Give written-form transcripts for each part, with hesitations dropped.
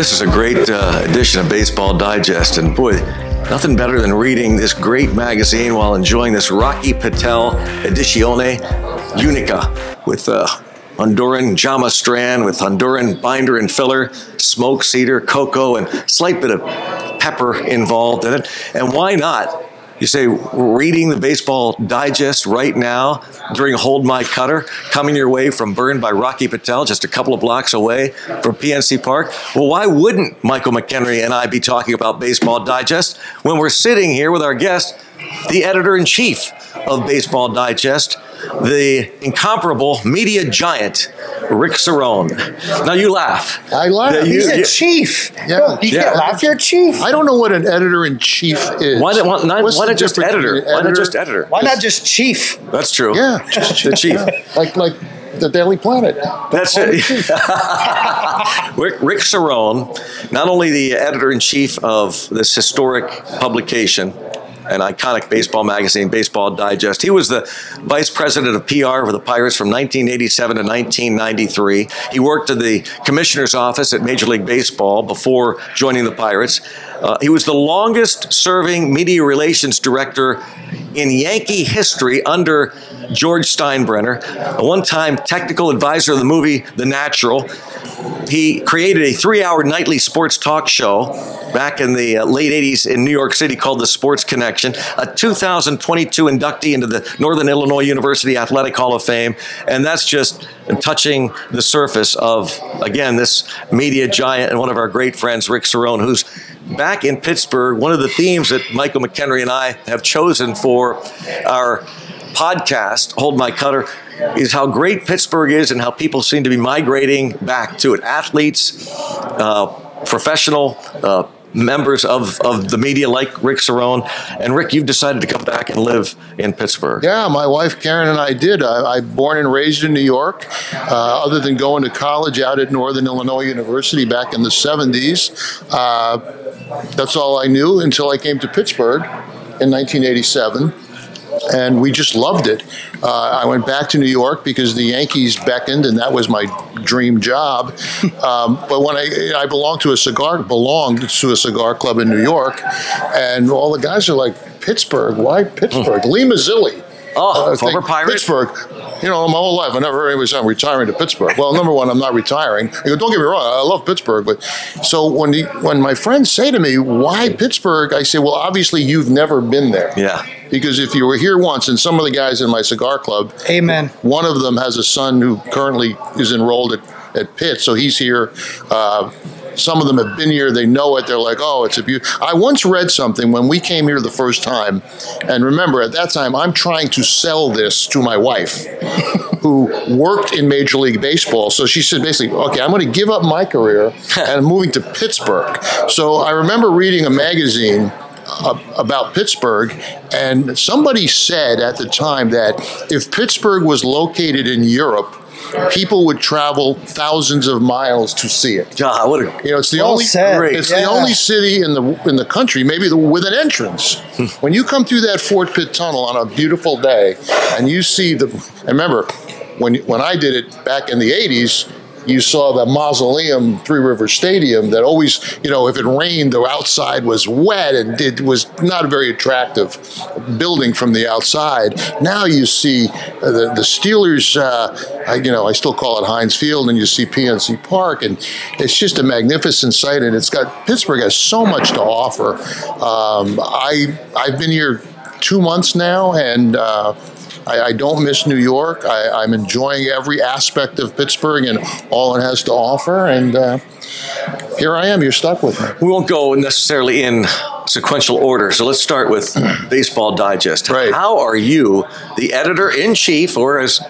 this is a great edition of Baseball Digest, and boy, nothing better than reading this great magazine while enjoying this Rocky Patel Edicione Unica with Honduran Jama strand, with Honduran binder and filler, smoked cedar, cocoa, and slight bit of pepper involved in it. And why not? You say, reading the Baseball Digest right now during Hold My Cutter, coming your way from Burn by Rocky Patel, just a couple of blocks away from PNC Park. Well, why wouldn't Michael McKenry and I be talking about Baseball Digest when we're sitting here with our guest, the editor-in-chief of Baseball Digest, the incomparable media giant, Rick Cerrone. Now you laugh. I laugh. He's a chief. Yeah. You can't laugh, you're a chief. I don't know what an editor-in-chief is. Why not just editor? Why not just editor? Why not just chief? That's true. Yeah. The chief. Yeah. Like the Daily Planet. That's it. Rick Cerrone, not only the editor-in-chief of this historic publication, an iconic baseball magazine, Baseball Digest. He was the vice president of PR for the Pirates from 1987 to 1993. He worked in the commissioner's office at Major League Baseball before joining the Pirates. He was the longest serving media relations director in Yankee history under George Steinbrenner, a one-time technical advisor of the movie The Natural. He created a three-hour nightly sports talk show back in the late 80s in New York City called The Sports Connection, a 2022 inductee into the Northern Illinois University Athletic Hall of Fame. And that's just touching the surface of, again, this media giant and one of our great friends, Rick Cerrone, who's back in Pittsburgh. One of the themes that Michael McKenry and I have chosen for our podcast, Hold My Cutter, is how great Pittsburgh is and how people seem to be migrating back to it. Athletes, professional members of the media like Rick Cerrone. And Rick, you've decided to come back and live in Pittsburgh. Yeah, my wife Karen and I did. I'm born and raised in New York. Other than going to college out at Northern Illinois University back in the 70s, that's all I knew until I came to Pittsburgh in 1987. And we just loved it. I went back to New York because the Yankees beckoned, and that was my dream job. But when I belonged to a cigar club in New York, and all the guys are like, Pittsburgh? Why Pittsburgh? Lee Mazzilli. Oh, former Pirate. Pittsburgh. You know, my whole life, I never heard anybody say I'm retiring to Pittsburgh. Well, number one, I'm not retiring. I go, don't get me wrong, I love Pittsburgh. But so when my friends say to me, why Pittsburgh? I say, well, obviously you've never been there. Yeah. Because if you were here once, and some of the guys in my cigar club, amen. One of them has a son who currently is enrolled at Pitt, so he's here. Some of them have been here, they know it, they're like, oh, it's a beautiful. I once read something when we came here the first time, and remember, at that time, I'm trying to sell this to my wife, who worked in Major League Baseball, so she said basically, okay, I'm going to give up my career, and I'm moving to Pittsburgh. So I remember reading a magazine about Pittsburgh, and somebody said at the time that if Pittsburgh was located in Europe, people would travel thousands of miles to see it. God, what a, you know, it's the only the only city in the country, maybe with an entrance. When you come through that Fort Pitt Tunnel on a beautiful day, and you see the, remember when I did it back in the 80s. You saw the mausoleum, Three River Stadium, that always, you know, if it rained, the outside was wet, and it was not a very attractive building from the outside. Now you see the Steelers, you know, I still call it Heinz Field, and you see PNC Park, and it's just a magnificent sight, and it's got, Pittsburgh has so much to offer. I've been here 2 months now, and I don't miss New York. I'm enjoying every aspect of Pittsburgh and all it has to offer. And here I am. You're stuck with me. We won't go necessarily in sequential order. So let's start with Baseball Digest. Right. How are you, the editor-in-chief, or as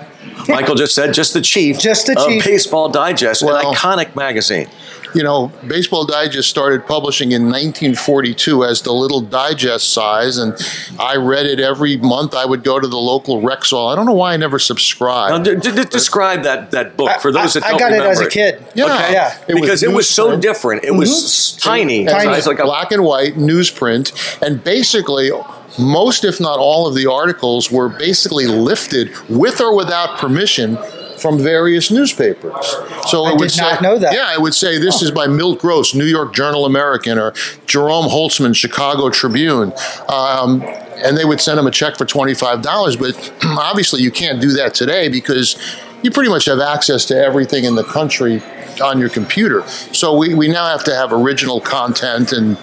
Michael just said, just the chief of Baseball Digest, an iconic magazine? You know, Baseball Digest started publishing in 1942 as the little digest size, and I read it every month. I would go to the local Rexall. I don't know why I never subscribed. Now, describe that book for those that don't remember. I got it as a kid. Yeah. Okay. Yeah. Because it was so different. It was tiny. It's like a black and white newsprint, and basically most, if not all, of the articles were basically lifted with or without permission from various newspapers. So I did not know that. Yeah, it would say this is by Milt Gross, New York Journal-American, or Jerome Holtzman, Chicago Tribune. And they would send them a check for $25. But obviously you can't do that today because you pretty much have access to everything in the country on your computer. So we now have to have original content, and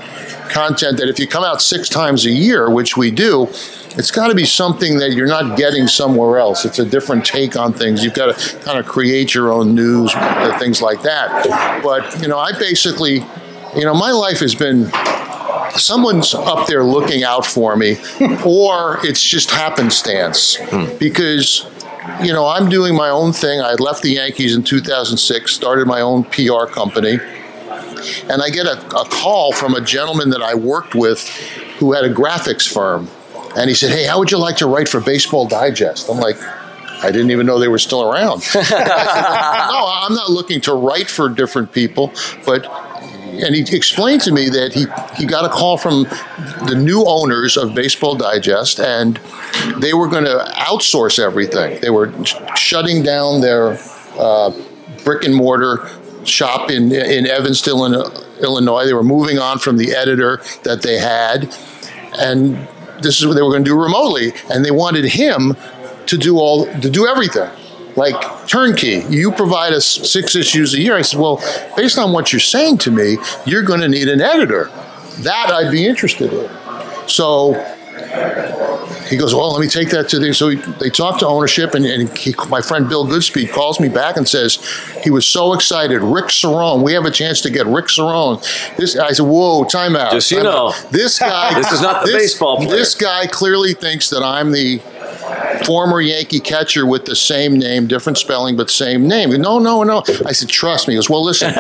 content that if you come out 6 times a year, which we do, it's got to be something that you're not getting somewhere else. It's a different take on things. You've got to kind of create your own news, things like that. But, you know, I basically, you know, my life has been someone's up there looking out for me, or it's just happenstance because, you know, I'm doing my own thing. I left the Yankees in 2006, started my own PR company. And I get a call from a gentleman that I worked with who had a graphics firm. And he said, hey, how would you like to write for Baseball Digest? I'm like, I didn't even know they were still around. I said, no, I'm not looking to write for different people. But, and he explained to me that he got a call from the new owners of Baseball Digest, and they were going to outsource everything. They were shutting down their brick and mortar shop in Evanston, Illinois. They were moving on from the editor that they had, and this is what they were going to do remotely. And they wanted him to do all, to do everything, like turnkey. You provide us 6 issues a year. I said, well, based on what you're saying to me, you're going to need an editor. That I'd be interested in. So he goes, well, let me take that to the, so they talked to ownership, and he, my friend Bill Goodspeed calls me back and says, he was so excited, Rick Cerrone, we have a chance to get Rick Cerrone. This, I said, whoa, time out. Just you know. This guy. This is not the baseball player. This guy clearly thinks that I'm the former Yankee catcher with the same name, different spelling, but same name. No, no, no. I said, trust me. He goes, well, listen, we're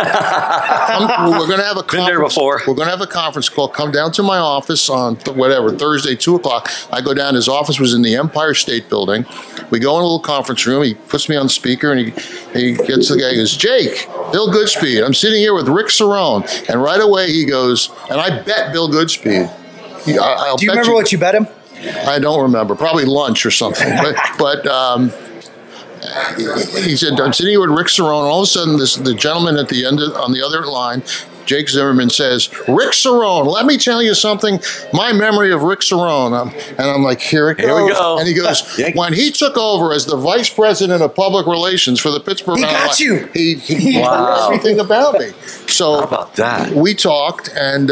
going to have a conference. Been there before. We're going to have a conference call. Come down to my office on Thursday, 2 o'clock. I go down. His office was in the Empire State Building. We go in a little conference room. He puts me on speaker, and he gets the guy. He goes, Jake, Bill Goodspeed, I'm sitting here with Rick Cerrone. And right away he goes, and I bet Bill Goodspeed. Do you remember what you bet him? I don't remember. Probably lunch or something. But he said, I'm sitting here with Rick Cerrone. All of a sudden, the gentleman at the end of, on the other line, Jake Zimmerman, says, Rick Cerrone, let me tell you something. My memory of Rick Cerrone. And I'm like, here it goes. Here we go. And he goes, when he took over as the vice president of public relations for the Pittsburgh, he wow. knew everything about me. So how about that? We talked, and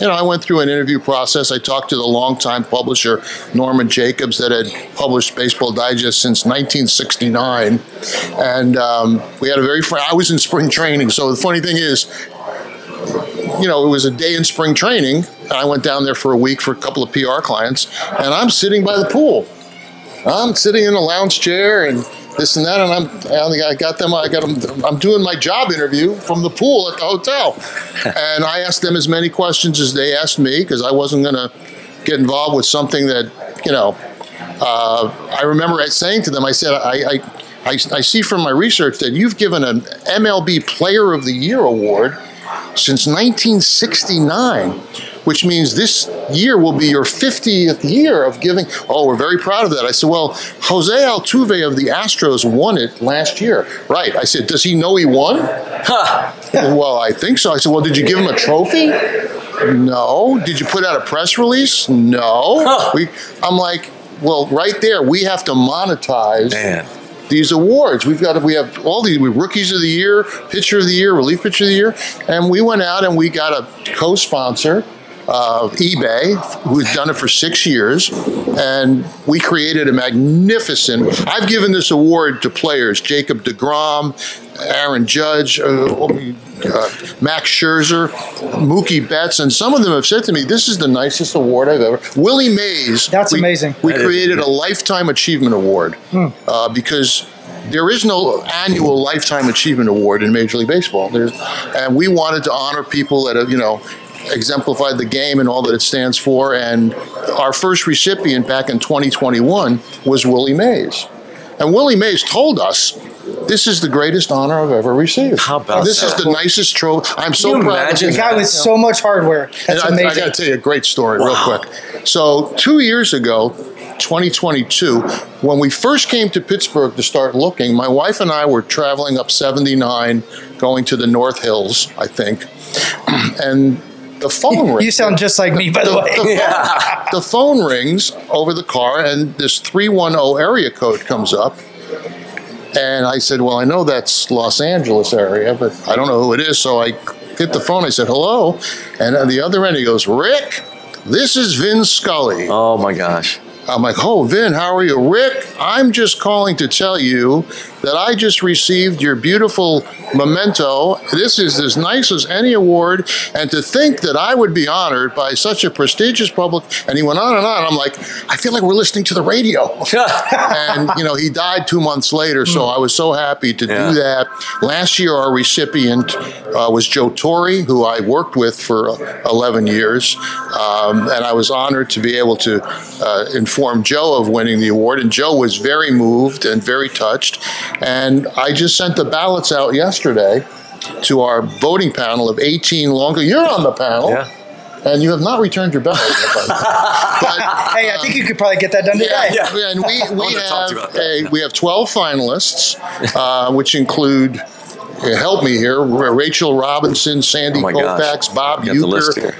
you know, I went through an interview process. I talked to the longtime publisher, Norman Jacobs, that had published Baseball Digest since 1969. And we had a very I was in spring training. So the funny thing is, you know, it was a day in spring training. And I went down there for a week for a couple of PR clients. And I'm sitting by the pool. I'm sitting in a lounge chair and this and that, and I'm doing my job interview from the pool at the hotel. And I asked them as many questions as they asked me, because I wasn't going to get involved with something that, you know, I remember saying to them, I said, I see from my research that you've given an MLB Player of the Year award since 1969. Which means this year will be your 50th year of giving. Oh, we're very proud of that. I said, well, Jose Altuve of the Astros won it last year. Right. I said, does he know he won? Huh. Well, I think so. I said, well, did you give him a trophy? No. Did you put out a press release? No. Huh. I'm like, well, right there, we have to monetize. Man. These awards. We have all these Rookies of the Year, Pitcher of the Year, Relief Pitcher of the Year. And we went out and we got a co-sponsor, eBay, who's done it for 6 years, and we created a magnificent. I've given this award to players: Jacob DeGrom, Aaron Judge, Max Scherzer, Mookie Betts, and some of them have said to me, "This is the nicest award I've ever." Willie Mays. That's amazing. We created a lifetime achievement award because there is no annual lifetime achievement award in Major League Baseball, and we wanted to honor people that have, you know, exemplified the game and all that it stands for. And our first recipient back in 2021 was Willie Mays. And Willie Mays told us, this is the greatest honor I've ever received. How about this? This is the nicest trophy. I'm so proud of the guy with so much hardware. That's amazing. I got to tell you a great story real quick. So 2 years ago, 2022. When we first came to Pittsburgh to start looking, my wife and I were traveling up 79, going to the North Hills, I think, and the phone rings. You sound just like me, by the way. The phone rings over the car, and this 310 area code comes up. And I said, well, I know that's Los Angeles area, but I don't know who it is. So I hit the phone. I said, hello. And on the other end, he goes, Rick, this is Vin Scully. Oh, my gosh. I'm like, oh, Vin, how are you? Rick, I'm just calling to tell you that I just received your beautiful memento. This is as nice as any award. And to think that I would be honored by such a prestigious public. And he went on and on. I'm like, I feel like we're listening to the radio. And, you know, he died 2 months later. So I was so happy to do that. Last year, our recipient was Joe Torre, who I worked with for 11 years. And I was honored to be able to inform Joe of winning the award. And Joe was very moved and very touched. And I just sent the ballots out yesterday to our voting panel of 18 longer. You're on the panel. Yeah. And you have not returned your ballot. Hey, I think you could probably get that done today. Yeah. And we have 12 finalists, which include, help me here, Rachel Robinson, Sandy Koufax, Bob Uecker,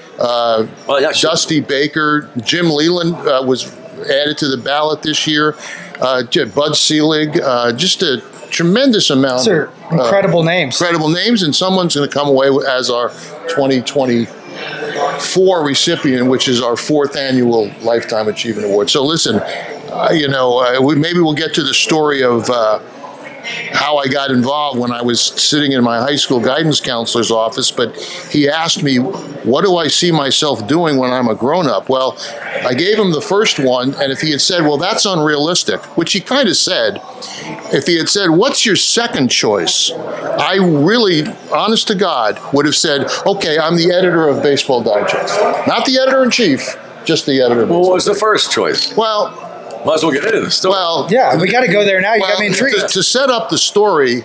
Dusty Baker, Jim Leland was added to the ballot this year, Bud Selig, just a tremendous amount. Those are incredible names. Incredible names, and someone's going to come away as our 2024 recipient, which is our fourth annual Lifetime Achievement Award. So listen, maybe we'll get to the story of how I got involved when I was sitting in my high school guidance counselor's office, but he asked me, what do I see myself doing when I'm a grown-up? Well, I gave him the first one, and if he had said, well, that's unrealistic, which he kind of said, if he had said, what's your second choice? I really, honest to God, would have said, okay, I'm the editor of Baseball Digest. Not the editor-in-chief, just the editor. Well, what was the first choice? Well, might as well get into the story. Well, yeah, we got to go there now. You got me intrigued. To set up the story,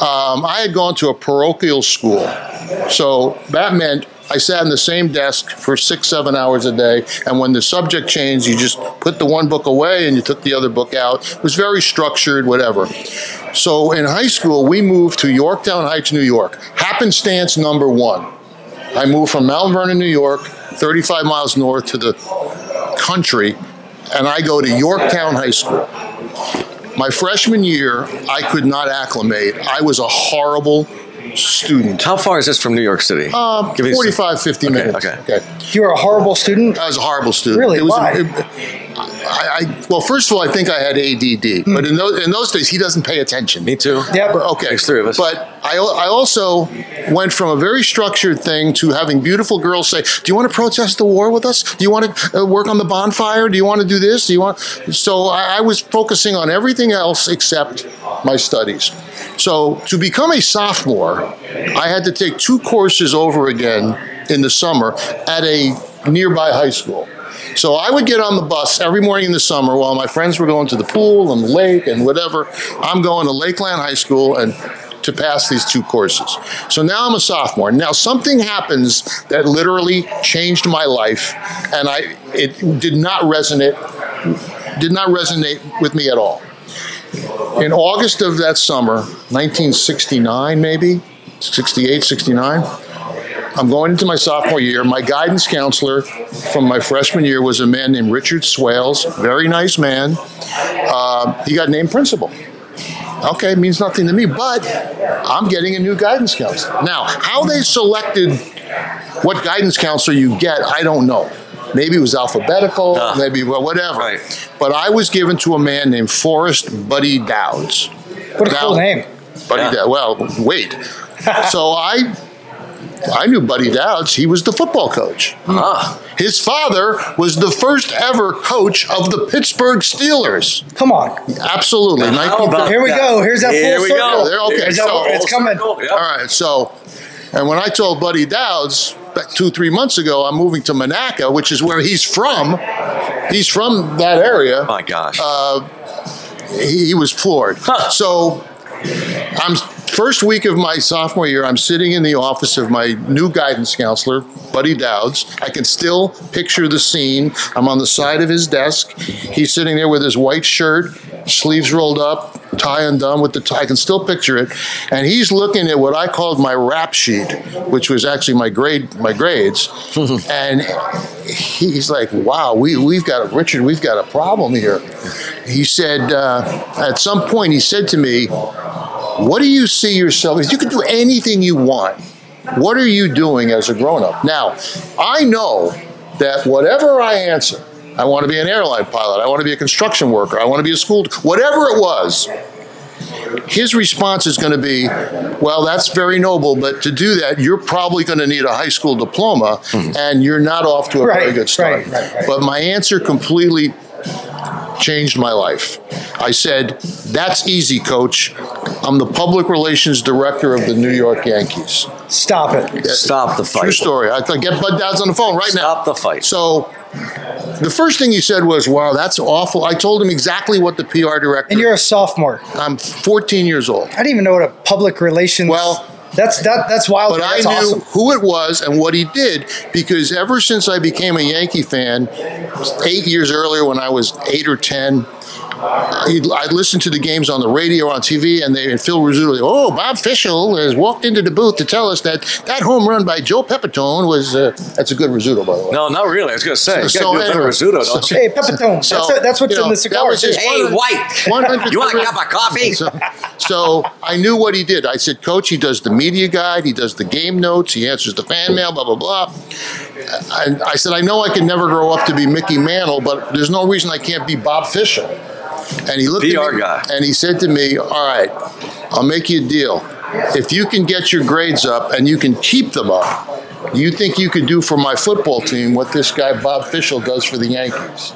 I had gone to a parochial school. So that meant I sat in the same desk for 6-7 hours a day. And when the subject changed, you just put the one book away and you took the other book out. It was very structured, whatever. So in high school, we moved to Yorktown Heights, New York. Happenstance number one. I moved from Mount Vernon, New York, 35 miles north to the country, and I go to Yorktown High School. My freshman year, I could not acclimate. I was a horrible student. How far is this from New York City? 45, 50 minutes. Okay. You were a horrible student? I was a horrible student. Really? Why? Well, first of all, I think I had ADD. But in those days, he doesn't pay attention. Me too. Yeah. Okay. There's three of us. But I also went from a very structured thing to having beautiful girls say, do you want to protest the war with us? Do you want to work on the bonfire? Do you want to do this? Do you want? So I was focusing on everything else except my studies. So to become a sophomore, I had to take 2 courses over again in the summer at a nearby high school. So I would get on the bus every morning in the summer while my friends were going to the pool and the lake and whatever. I'm going to Lakeland High School and to pass these 2 courses. So now I'm a sophomore. Now something happens that literally changed my life, and it did not resonate with me at all. In August of that summer, 1969 maybe, 68, 69, I'm going into my sophomore year. My guidance counselor from my freshman year was a man named Richard Swales, very nice man. He got named principal. Okay, it means nothing to me, but I'm getting a new guidance counselor. Now, how they selected what guidance counselor you get, I don't know. Maybe it was alphabetical, maybe whatever. Right. But I was given to a man named Forrest Buddy Dowds. What a cool name. Buddy Dowds. Well, wait. So I knew Buddy Dowds. He was the football coach. His father was the first ever coach of the Pittsburgh Steelers. Come on. Absolutely. Here we go. Here's that full circle. Okay, so it's coming. All right. So, and when I told Buddy Dowds back 2-3 months ago, I'm moving to Monaca, which is where he's from. He's from that area. Oh my gosh. He was floored. So I'm First week of my sophomore year, I'm sitting in the office of my new guidance counselor, Buddy Dowds. I can still picture the scene. I'm on the side of his desk. He's sitting there with his white shirt, sleeves rolled up, tie undone with the tie. I can still picture it. And he's looking at what I called my rap sheet, which was actually my grades. And he's like, wow, we've got a problem here. He said, at some point he said to me, what do you see yourself as? You can do anything you want. What are you doing as a grown-up? Now, I know that whatever I answer, I want to be an airline pilot, I want to be a construction worker, I want to be a school, whatever it was, his response is going to be, well, that's very noble, but to do that, you're probably going to need a high school diploma, and you're not off to a very good start. Right. But my answer completely changed my life. I said, that's easy, Coach. I'm the public relations director of the New York Yankees. Stop it. Stop the fight. True story. I thought, get Bud Dowds on the phone right now. Stop the fight. So the first thing he said was, wow, that's awful. I told him exactly what the PR director... And you're a sophomore. I'm 14 years old. I didn't even know what a public relations... Well... That's wild. But that's awesome. I knew who it was and what he did, because ever since I became a Yankee fan 8 years earlier when I was 8 or 10, I listened to the games on the radio, on TV, and Phil Rizzuto, oh, Bob Fishel has walked into the booth to tell us that home run by Joe Pepitone was, that's a good Rizzuto, by the way. No, not really. I was going to say, you got to do a better Rizzuto, don't you? Hey, Pepitone, that's what's in the cigar. Hey, White, you want a cup of coffee? So I knew what he did. I said, Coach, he does the media guide, he does the game notes, he answers the fan mail, blah, blah, blah. I said, I know I can never grow up to be Mickey Mantle, but there's no reason I can't be Bob Fishel. And he looked at me and he said to me, all right, I'll make you a deal. If you can get your grades up and you can keep them up, you think you could do for my football team what this guy Bob Fishel does for the Yankees?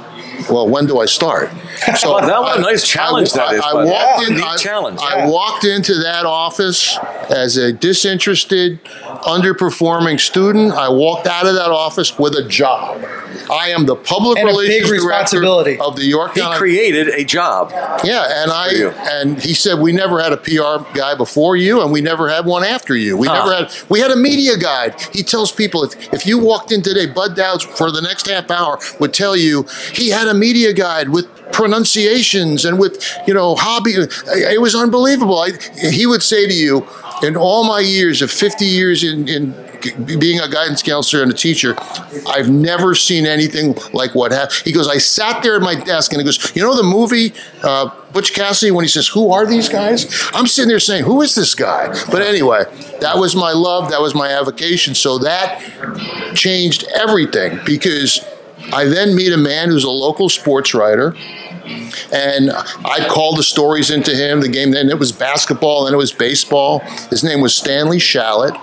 Well, when do I start? So that was a nice challenge. I walked into that office as a disinterested, underperforming student. I walked out of that office with a job. I am the public relations director of the Yorktown. He created a job. Yeah, and he said we never had a PR guy before you, and we never had one after you. We had a media guide. He tells people if you walked in today, Bud Dowds for the next half hour would tell you he had a media guide with pronunciations and with hobby. It was unbelievable. He would say to you, in all my years of 50 years in being a guidance counselor and a teacher, I've never seen anything like what happened. He goes, I sat there at my desk, and he goes, you know the movie Butch Cassidy, when he says, who are these guys? I'm sitting there saying, who is this guy? But anyway, that was my love. That was my avocation. So that changed everything, because I then meet a man who's a local sports writer, and I called the stories into him. The game then, it was basketball, and it was baseball. His name was Stanley Shallot.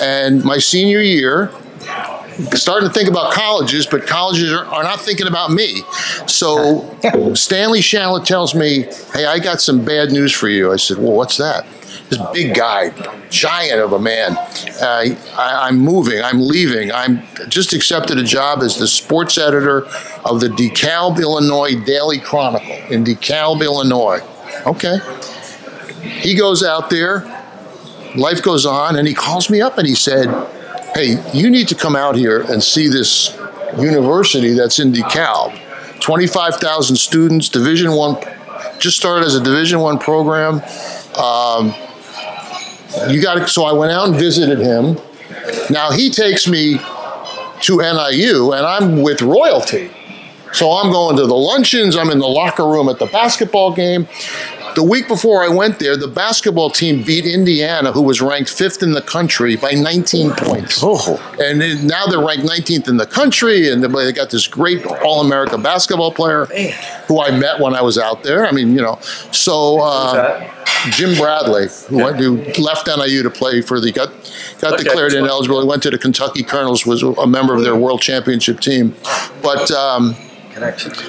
And my senior year, starting to think about colleges, but colleges are not thinking about me. So Stanley Shallot tells me, hey, I got some bad news for you. I said, well, what's that? This big guy, giant of a man. I'm moving. I'm leaving. I'm just accepted a job as the sports editor of the DeKalb, Illinois Daily Chronicle in DeKalb, Illinois. Okay. He goes out there. Life goes on. And he calls me up and he said, hey, you need to come out here and see this university that's in DeKalb. 25,000 students, Division I. Just started as a Division I program. So I went out and visited him. Now he takes me to NIU, and I'm with royalty. So I'm going to the luncheons, I'm in the locker room at the basketball game. The week before I went there, the basketball team beat Indiana, who was ranked 5th in the country, by 19 points. Oh. And now they're ranked 19th in the country, and they got this great All-America basketball player who I met when I was out there. I mean, So Jim Bradley, who left NIU to play for the, got declared ineligible. He went to the Kentucky Colonels, was a member of their world championship team. But...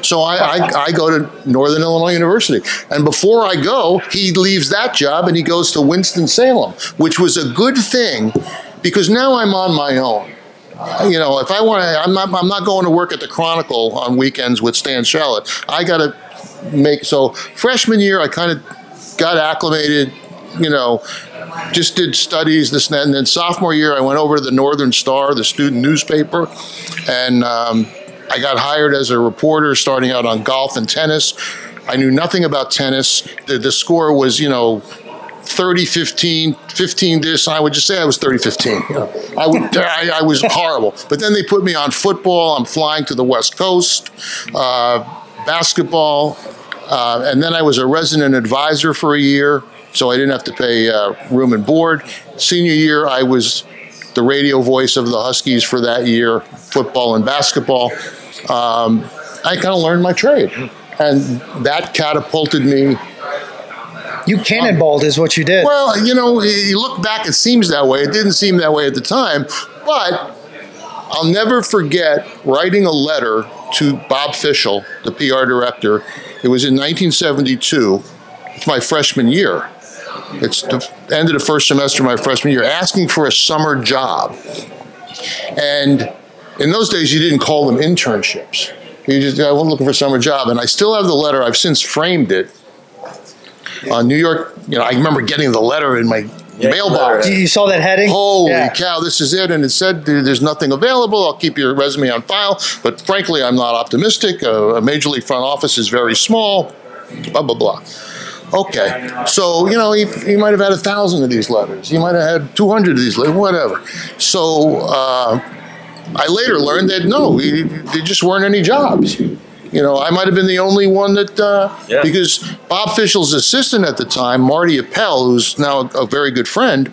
so I go to Northern Illinois University, and before I go, he leaves that job and he goes to Winston-Salem, which was a good thing, because now I'm on my own. If I want to, I'm not going to work at the Chronicle on weekends with Stan Shallot. I got to so freshman year, I kind of got acclimated. you know, just did studies, this and that. And then sophomore year, I went over to the Northern Star, the student newspaper, and I got hired as a reporter starting out on golf and tennis. I knew nothing about tennis. The score was, you know, 30-15, 15 this, and I would just say I was 30-15. Yeah. I was horrible. But then they put me on football. I'm flying to the West Coast, basketball, and then I was a resident advisor for a year, so I didn't have to pay room and board. Senior year, I was the radio voice of the Huskies for that year, football and basketball. I kind of learned my trade, and that catapulted me. You cannonballed is what you did. Well, you know, you look back, it seems that way. It didn't seem that way at the time, but I'll never forget writing a letter to Bob Fishel, the PR director. It was in 1972. It's my freshman year. It's the end of the first semester of my freshman year, asking for a summer job. And in those days, you didn't call them internships. You just, I was looking for a summer job. And I still have the letter. I've since framed it. New York, you know, I remember getting the letter in my mailbox. You saw that heading? Holy cow, this is it. And it said, there's nothing available. I'll keep your resume on file. But frankly, I'm not optimistic. A major league front office is very small, blah, blah, blah. Okay, so, you know, he might have had 1,000 of these letters. He might have had 200 of these letters, whatever. So I later learned that, no, there just weren't any jobs. You know, I might have been the only one that, because Bob Fishel's assistant at the time, Marty Appel, who's now a very good friend,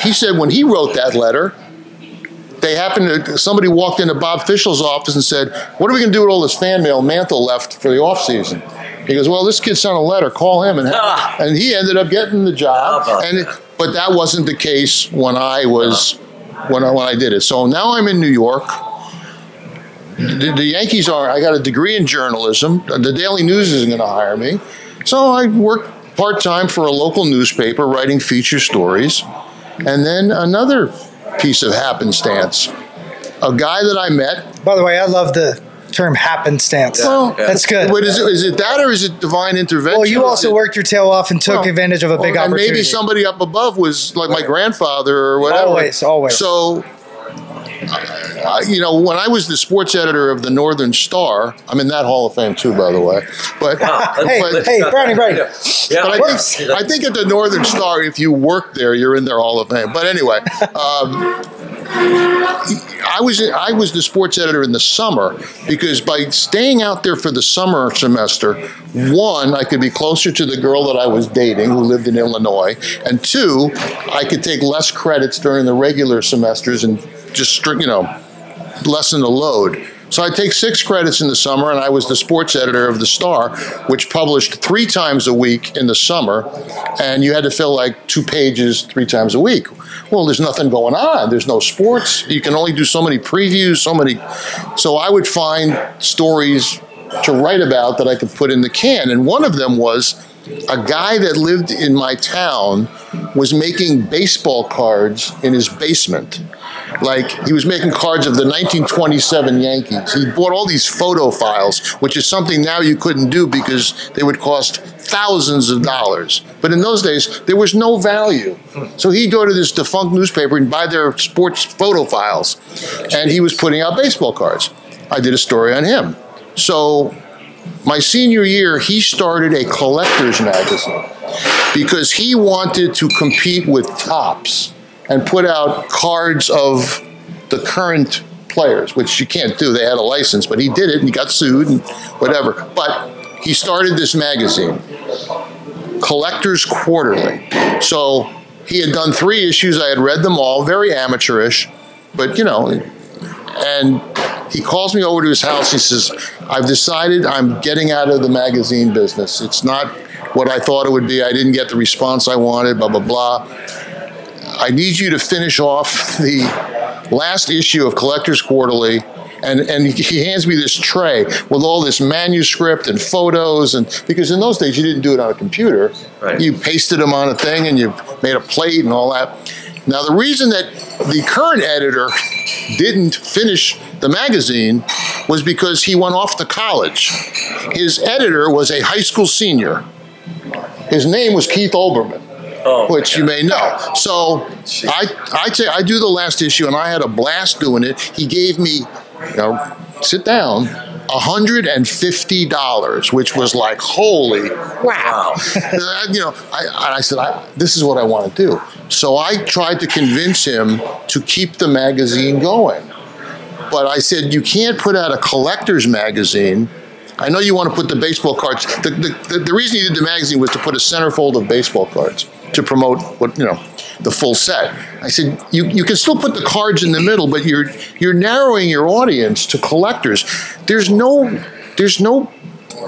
he said when he wrote that letter, they happened to, somebody walked into Bob Fishel's office and said, what are we going to do with all this fan mail Mantle left for the offseason? He goes, well, this kid sent a letter, call him. And he ended up getting the job. But that wasn't the case when I was, when I did it. So now I'm in New York. The Yankees are, I got a degree in journalism. The Daily News isn't going to hire me. So I worked part-time for a local newspaper writing feature stories. And then another piece of happenstance. A guy that I met. By the way, I love the term happenstance. Well, that's good. But is it that or is it divine intervention? Well, you also worked your tail off and took advantage of a big opportunity. And maybe somebody up above was like my grandfather or whatever. Always, always. So... you know, when I was the sports editor of the Northern Star, I'm in that Hall of Fame too, by the way. But hey, Brownie, right? Yeah. But I think at the Northern Star, if you work there, you're in their Hall of Fame. But anyway, I was the sports editor in the summer because by staying out there for the summer semester, one, I could be closer to the girl that I was dating who lived in Illinois, and two, I could take less credits during the regular semesters and just, you know, lessen the load. So I take 6 credits in the summer, and I was the sports editor of the Star, which published 3 times a week in the summer, and you had to fill like 2 pages 3 times a week. Well, there's nothing going on. There's no sports. You can only do so many previews, so many. So I would find stories to write about that I could put in the can, and one of them was a guy that lived in my town was making baseball cards in his basement. Like, he was making cards of the 1927 Yankees. He bought all these photo files, which is something now you couldn't do because they would cost thousands of dollars. But in those days, there was no value. So he'd go to this defunct newspaper and buy their sports photo files. And he was putting out baseball cards. I did a story on him. So my senior year, he started a collector's magazine because he wanted to compete with Topps and put out cards of the current players, which you can't do. They had a license, but he did it, and he got sued and whatever. But he started this magazine, Collectors Quarterly. So he had done 3 issues. I had read them all, very amateurish, but, you know, and he calls me over to his house. He says, I've decided I'm getting out of the magazine business. It's not what I thought it would be. I didn't get the response I wanted, blah, blah, blah. I need you to finish off the last issue of Collectors Quarterly. And he hands me this tray with all this manuscript and photos. And because in those days, you didn't do it on a computer. Right. You pasted them on a thing and you made a plate and all that. Now, the reason that the current editor didn't finish the magazine was because he went off to college. His editor was a high school senior. His name was Keith Olbermann. which you may know. So I do the last issue, and I had a blast doing it. He gave me, you know, sit down, $150, which was like, holy wow. You know, I said, this is what I want to do. So I tried to convince him to keep the magazine going. But I said, you can't put out a collector's magazine. I know you want to put the baseball cards. The reason you did the magazine was to put a centerfold of baseball cards to promote, what you know, the full set. I said, you can still put the cards in the middle, but you're narrowing your audience to collectors. There's no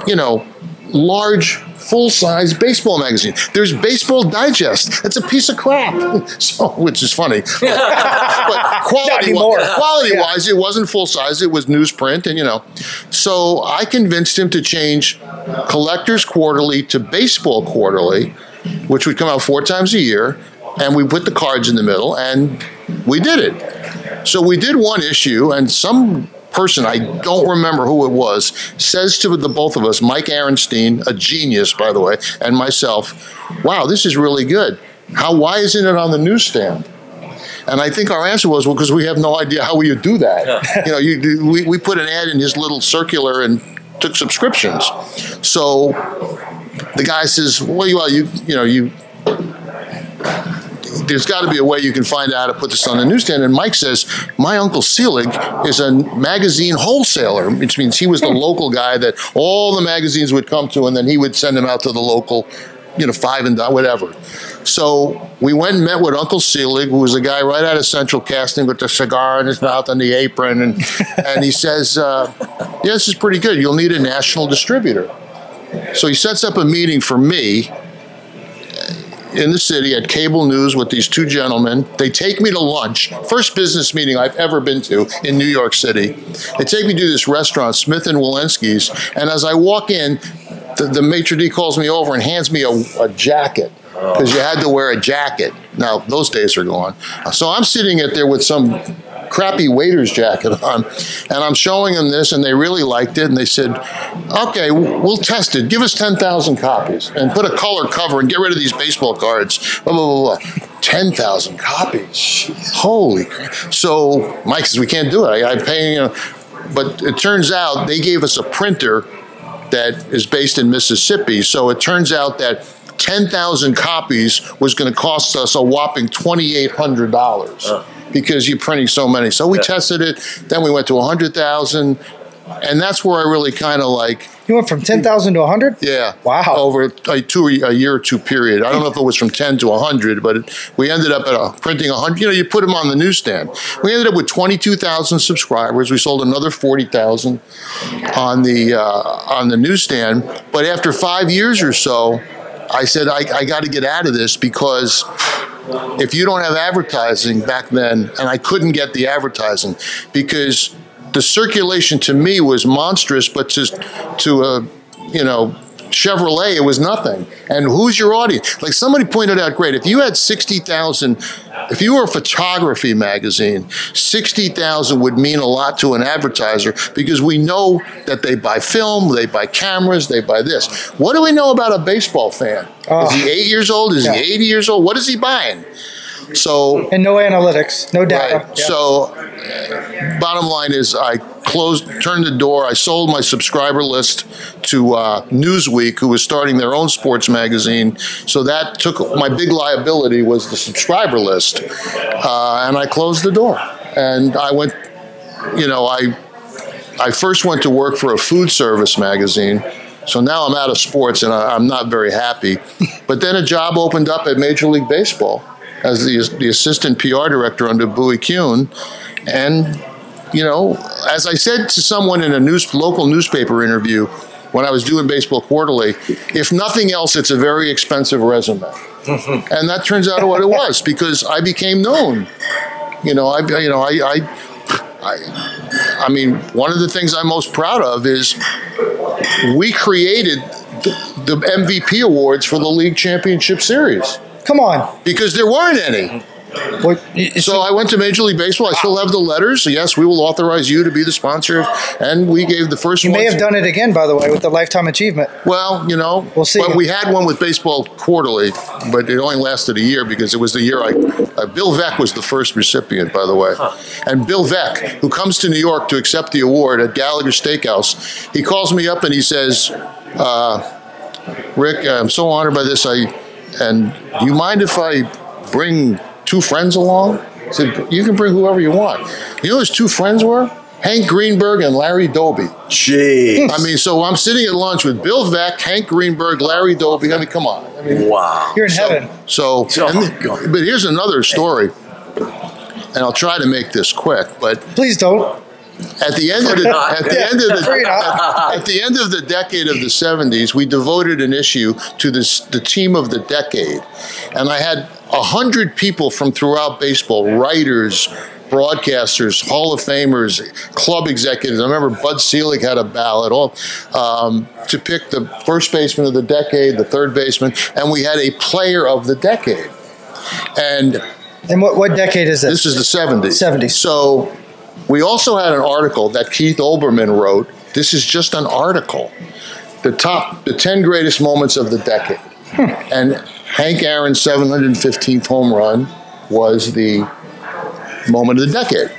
you know, large full-size baseball magazine. There's Baseball Digest. It's a piece of crap, so, which is funny. But quality-wise, it wasn't full-size. It was newsprint, and you know. So I convinced him to change Collectors Quarterly to Baseball Quarterly, which would come out 4 times a year, and we put the cards in the middle, and we did it. So we did one issue, and some person, I don't remember who it was, says to the both of us, Mike Ehrenstein, a genius, by the way, and myself, wow, this is really good. Why isn't it on the newsstand? And I think our answer was, well, because we have no idea how we would do that. Yeah. You know, we put an ad in his little circular and took subscriptions. So the guy says, well, you know, there's got to be a way you can find out how to put this on the newsstand. And Mike says, my Uncle Selig is a magazine wholesaler, which means he was the local guy that all the magazines would come to, and then he would send them out to the local, you know, five and whatever. So we went and met with Uncle Selig, who was a guy right out of Central Casting with the cigar in his mouth and the apron. And he says, yeah, this is pretty good. You'll need a national distributor. So he sets up a meeting for me in the city at Cable News with these two gentlemen. They take me to lunch. First business meeting I've ever been to in New York City. They take me to this restaurant, Smith & Walensky's, and as I walk in, the maitre d' calls me over and hands me a jacket, because you had to wear a jacket. Now, those days are gone. So I'm sitting there with some crappy waiter's jacket on, and I'm showing them this, and they really liked it, and they said, okay, we'll test it. Give us 10,000 copies and put a color cover and get rid of these baseball cards, blah, blah, blah, blah. 10,000 copies. Holy crap. So Mike says, we can't do it. I'm paying, you know. But it turns out they gave us a printer that is based in Mississippi, so it turns out that 10,000 copies was going to cost us a whopping $2,800. Because you're printing so many. So we tested it, then we went to 100,000, and that's where I really kind of like... You went from 10,000 to 100? Yeah. Wow. Over a year or two period. I don't know if it was from 10 to 100, but we ended up at printing 100. You know, you put them on the newsstand. We ended up with 22,000 subscribers. We sold another 40,000 on the newsstand. But after 5 years or so, I said, I got to get out of this, because if you don't have advertising back then, and I couldn't get the advertising, because the circulation to me was monstrous, but to a, you know, Chevrolet, it was nothing. And who's your audience? Like somebody pointed out, great, if you had 60,000, if you were a photography magazine, 60,000 would mean a lot to an advertiser, because we know that they buy film, they buy cameras, they buy this. What do we know about a baseball fan? Oh. Is he 8 years old? Is he 80 years old? What is he buying? So, and no analytics, no data. Right. Yeah. So bottom line is I turned the door. I sold my subscriber list to Newsweek, who was starting their own sports magazine. So that took, my big liability was the subscriber list. And I closed the door. And I went, you know, I first went to work for a food service magazine. So now I'm out of sports, and I'm not very happy. But then a job opened up at Major League Baseball as the assistant PR director under Bowie Kuhn. And, you know, as I said to someone in a local newspaper interview when I was doing Baseball Quarterly, if nothing else, it's a very expensive resume. And that turns out what it was, because I became known. You know, I mean, one of the things I'm most proud of is we created the MVP awards for the league championship series. Come on. Because there weren't any. So I went to Major League Baseball. I still have the letters. So yes, we will authorize you to be the sponsor. And we gave the first one. You may have done it again, by the way, with the Lifetime Achievement. Well, you know. We'll see. But we had one with Baseball Quarterly, but it only lasted a year because it was the year Bill Veeck was the first recipient, by the way. Huh. And Bill Veeck, who comes to New York to accept the award at Gallagher Steakhouse, he calls me up and he says, Rick, I'm so honored by this. And do you mind if I bring two friends along? I said, you can bring whoever you want. You know who his two friends were? Hank Greenberg and Larry Doby. Jeez. I mean, so I'm sitting at lunch with Bill Veeck, Hank Greenberg, Larry Doby. I mean, come on. I mean, wow. You're in heaven. But here's another story, and I'll try to make this quick. But please don't. At the end of the decade of the 70s, we devoted an issue to the team of the decade, and I had 100 people from throughout baseball, writers, broadcasters, Hall of Famers, club executives. I remember Bud Selig had a ballot to pick the first baseman of the decade, the third baseman, and we had a player of the decade. And what decade is this? This is the 70s. 70s. So we also had an article that Keith Olbermann wrote. This is just an article. The 10 greatest moments of the decade. Hmm. And Hank Aaron's 715th home run was the moment of the decade.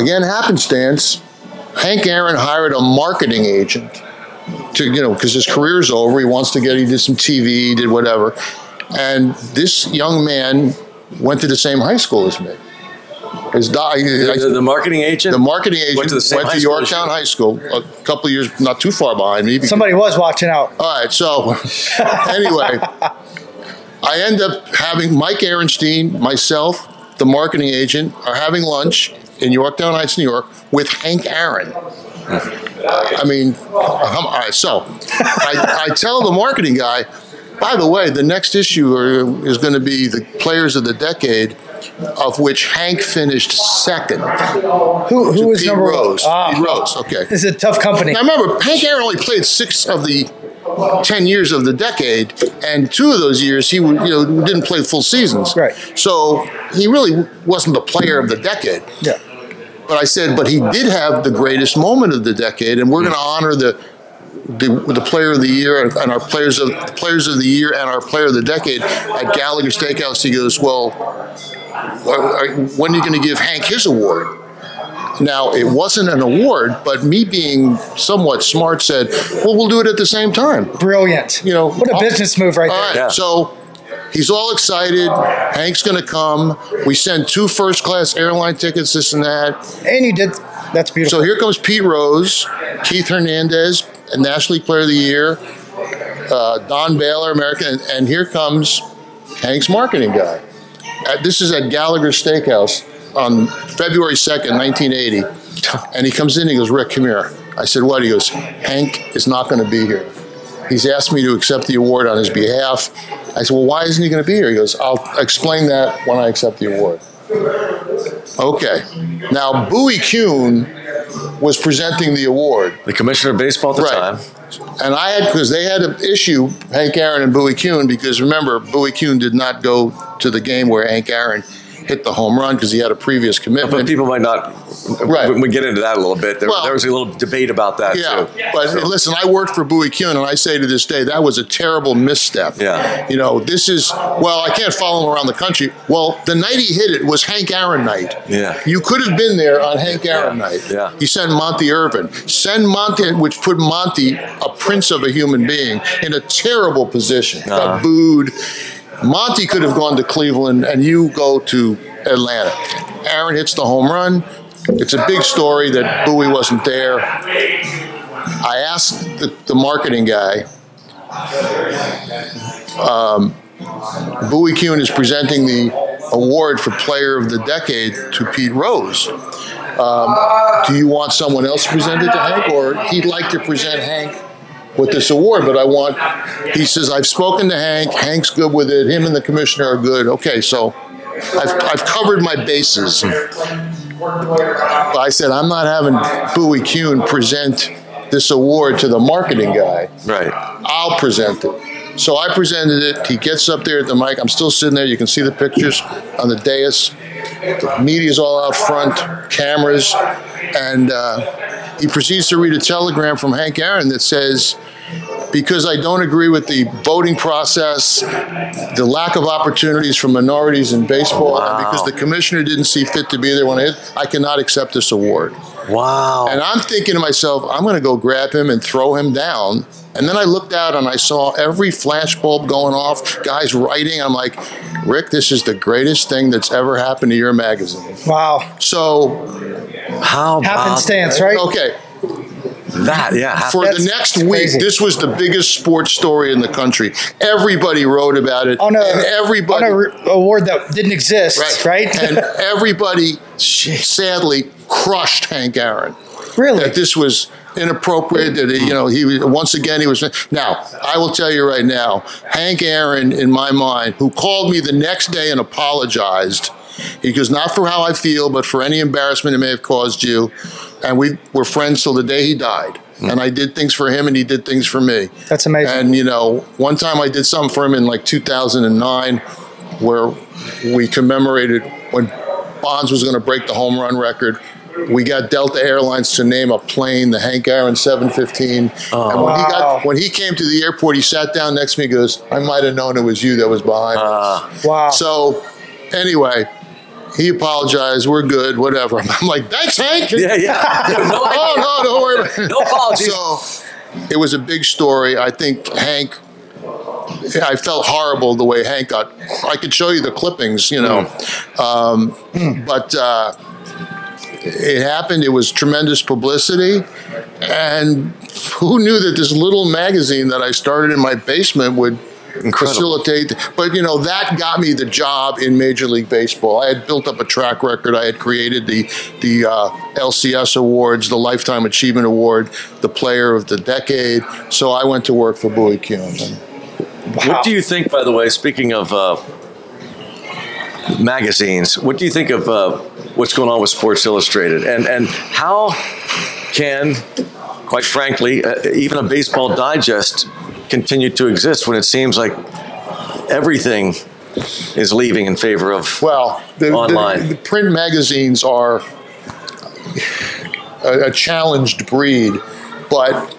Again, happenstance, Hank Aaron hired a marketing agent to, you know, because his career's over. He wants to get, he did some TV, he did whatever. And this young man went to the same high school as me. The marketing agent? The marketing agent went to Yorktown High School, a couple of years, not too far behind me. Somebody was watching out. All right, so anyway, I end up having Mike Ehrenstein, myself, the marketing agent, are having lunch in Yorktown Heights, New York, with Hank Aaron. I mean, all right, so I tell the marketing guy, by the way, the next issue is going to be the players of the decade, of which Hank finished second. Who was number one? Rose. Ah. Pete Rose, okay. This is a tough company. Now remember, Hank Aaron only played 6 of the 10 years of the decade, and 2 of those years he didn't play full seasons. Right. So he really wasn't the player of the decade. Yeah. But I said, but he did have the greatest moment of the decade, and we're going to honor the player of the year and our players of the year and our player of the decade at Gallagher Steakhouse. He goes, well, when are you going to give Hank his award? Now, it wasn't an award, but me being somewhat smart said, well, we'll do it at the same time. Brilliant. You know, what a business move right there. All right, yeah. So he's all excited. Hank's going to come. We send 2 first-class airline tickets, this and that. And you did. That's beautiful. So here comes Pete Rose, Keith Hernandez, National League Player of the Year, Don Baylor, American, and here comes Hank's marketing guy. This is at Gallagher Steakhouse on February 2nd, 1980. And he comes in, he goes, Rick, come here. I said, what? He goes, Hank is not going to be here. He's asked me to accept the award on his behalf. I said, well, why isn't he going to be here? He goes, I'll explain that when I accept the award. Okay. Now, Bowie Kuhn was presenting the award. The commissioner of baseball at the time. And I had, because they had an issue, Hank Aaron and Bowie Kuhn, because remember, Bowie Kuhn did not go to the game where Hank Aaron hit the home run because he had a previous commitment. But people might not, we get into that a little bit. There was a little debate about that too. Yeah, but listen, I worked for Bowie Kuhn, and I say to this day, that was a terrible misstep. Yeah. You know, this is, well, I can't follow him around the country. Well, the night he hit it was Hank Aaron night. Yeah. You could have been there on Hank Aaron night. Yeah. He sent Monty Irvin. Which put Monty, a prince of a human being, in a terrible position. Got booed. Monty could have gone to Cleveland, and you go to Atlanta. Aaron hits the home run. It's a big story that Bowie wasn't there. I asked the marketing guy, Bowie Kuhn is presenting the award for Player of the Decade to Pete Rose. Do you want someone else presented to Hank, or he'd like to present Hank with this award, but I want, he says, I've spoken to Hank, Hank's good with it, him and the commissioner are good. Okay, so I've covered my bases. But I said, I'm not having Bowie Kuhn present this award to the marketing guy. Right. I'll present it. So I presented it. He gets up there at the mic. I'm still sitting there. You can see the pictures on the dais. The media's all out front, cameras. And he proceeds to read a telegram from Hank Aaron that says, because I don't agree with the voting process, the lack of opportunities for minorities in baseball, wow. and because the commissioner didn't see fit to be there when I cannot accept this award. Wow. And I'm thinking to myself, I'm going to go grab him and throw him down. And then I looked out and I saw every flashbulb going off, guys writing. I'm like, Rick, this is the greatest thing that's ever happened to your magazine. Wow. So. How about happenstance, right? Okay. That, yeah. For the next week, crazy. This was the biggest sports story in the country. Everybody wrote about it. On an award that didn't exist, right? And everybody, sadly, crushed Hank Aaron. Really? That this was inappropriate. That he, you know, he was. Now, I will tell you right now, Hank Aaron, in my mind, who called me the next day and apologized. He goes, not for how I feel, but for any embarrassment it may have caused you. And we were friends till the day he died. Mm-hmm. And I did things for him and he did things for me. That's amazing. And, you know, one time I did something for him in like 2009 where we commemorated when Bonds was going to break the home run record. We got Delta Airlines to name a plane, the Hank Aaron 715. Oh. And when, wow. When he came to the airport, he sat down next to me and goes, I might have known it was you that was behind us. Wow. So anyway... He apologized. We're good. Whatever. I'm like, thanks, Hank. Yeah, yeah. No, don't worry about it. No apologies. So it was a big story. I think Hank. I felt horrible the way Hank got. I could show you the clippings, you know, but it happened. It was tremendous publicity, and who knew that this little magazine that I started in my basement would. Incredible. Facilitate, but you know, that got me the job in Major League Baseball. I had built up a track record. I had created the LCS awards, the Lifetime Achievement Award, the Player of the Decade. So I went to work for Bowie Kuhn. Wow. What do you think, by the way, speaking of magazines, what do you think of what's going on with Sports Illustrated, and how can, quite frankly, even a Baseball Digest continue to exist when it seems like everything is leaving in favor of online? The print magazines are a challenged breed, but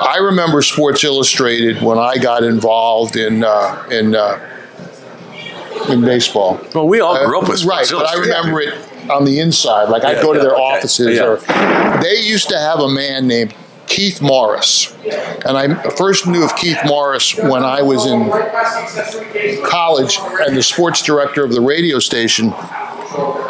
I remember Sports Illustrated when I got involved in baseball. Well, we all grew up with Sports Illustrated. But I remember it on the inside. Like I'd go to their offices. Yeah. Or they used to have a man named Keith Morris, and I first knew of Keith Morris when I was in college, and the sports director of the radio station,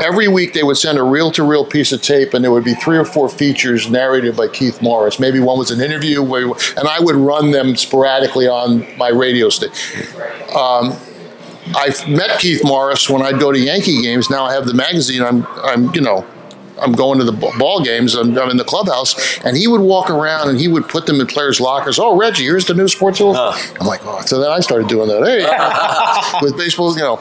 every week they would send a reel-to-reel piece of tape, and there would be 3 or 4 features narrated by Keith Morris. Maybe one was an interview, and I would run them sporadically on my radio station. I met Keith Morris when I'd go to Yankee games. Now I have the magazine. I'm you know, I'm going to the ball games. I'm in the clubhouse, and he would walk around and he would put them in players' lockers. Oh, Reggie, here's the new Sports Illustrated. I'm like, oh. So then I started doing that. Hey, with baseball, you know,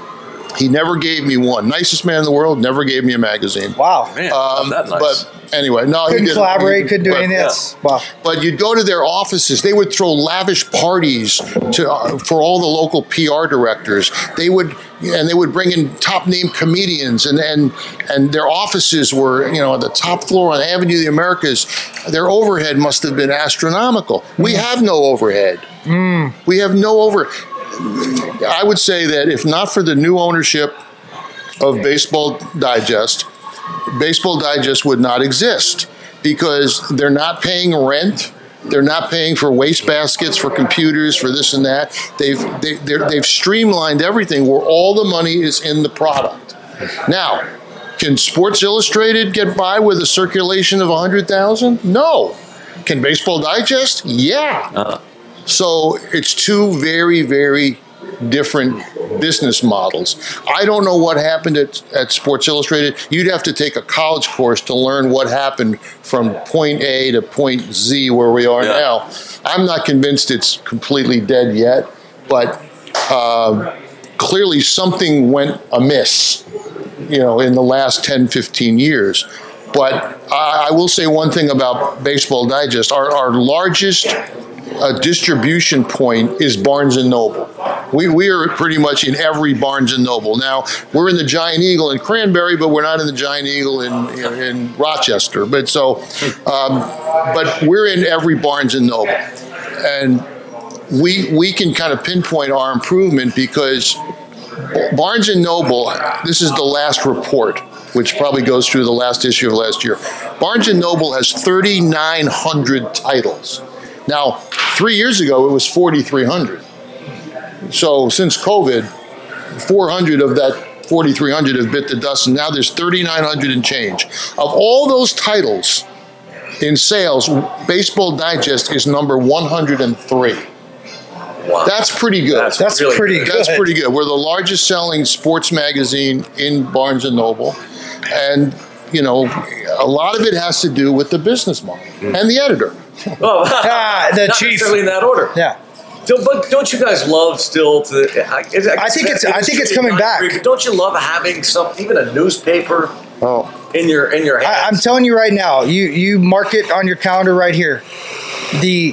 he never gave me one. Nicest man in the world, never gave me a magazine. Wow, man, that's nice. But anyway, no, couldn't he didn't collaborate. Couldn't do anything else. Yeah. Wow. But you'd go to their offices. They would throw lavish parties to for all the local PR directors. They would. And they would bring in top-name comedians, and their offices were, you know, on the top floor on the Avenue of the Americas. Their overhead must have been astronomical. We have no overhead. We have no I would say that if not for the new ownership of Baseball Digest would not exist, because they're not paying rent. They're not paying for wastebaskets, for computers, for this and that. They've streamlined everything where all the money is in the product. Now, can Sports Illustrated get by with a circulation of 100,000? No. Can Baseball Digest? Yeah. So it's two very, very different business models. I don't know what happened at Sports Illustrated. You'd have to take a college course to learn what happened from point A to point Z where we are now. I'm not convinced it's completely dead yet, but clearly something went amiss, you know, in the last 10, 15 years. But I will say one thing about Baseball Digest. Our largest a distribution point is Barnes & Noble. We are pretty much in every Barnes & Noble. Now, we're in the Giant Eagle in Cranberry, but we're not in the Giant Eagle in Rochester. But so, but we're in every Barnes & Noble. And we can kind of pinpoint our improvement because Barnes & Noble, this is the last report, which probably goes through the last issue of last year. Barnes & Noble has 3,900 titles. Now, 3 years ago, it was 4,300. So since COVID, 400 of that 4,300 have bit the dust, and now there's 3,900 and change. Of all those titles in sales, Baseball Digest is number 103. Wow. That's pretty good. That's really pretty good. That's pretty good. We're the largest selling sports magazine in Barnes & Noble. And, you know, a lot of it has to do with the business model and the editor. Well, the not chief. Necessarily in that order. Yeah. But don't you guys love still to? I think it's coming back. But don't you love having even a newspaper in your hands? I'm telling you right now, you mark it on your calendar right here. The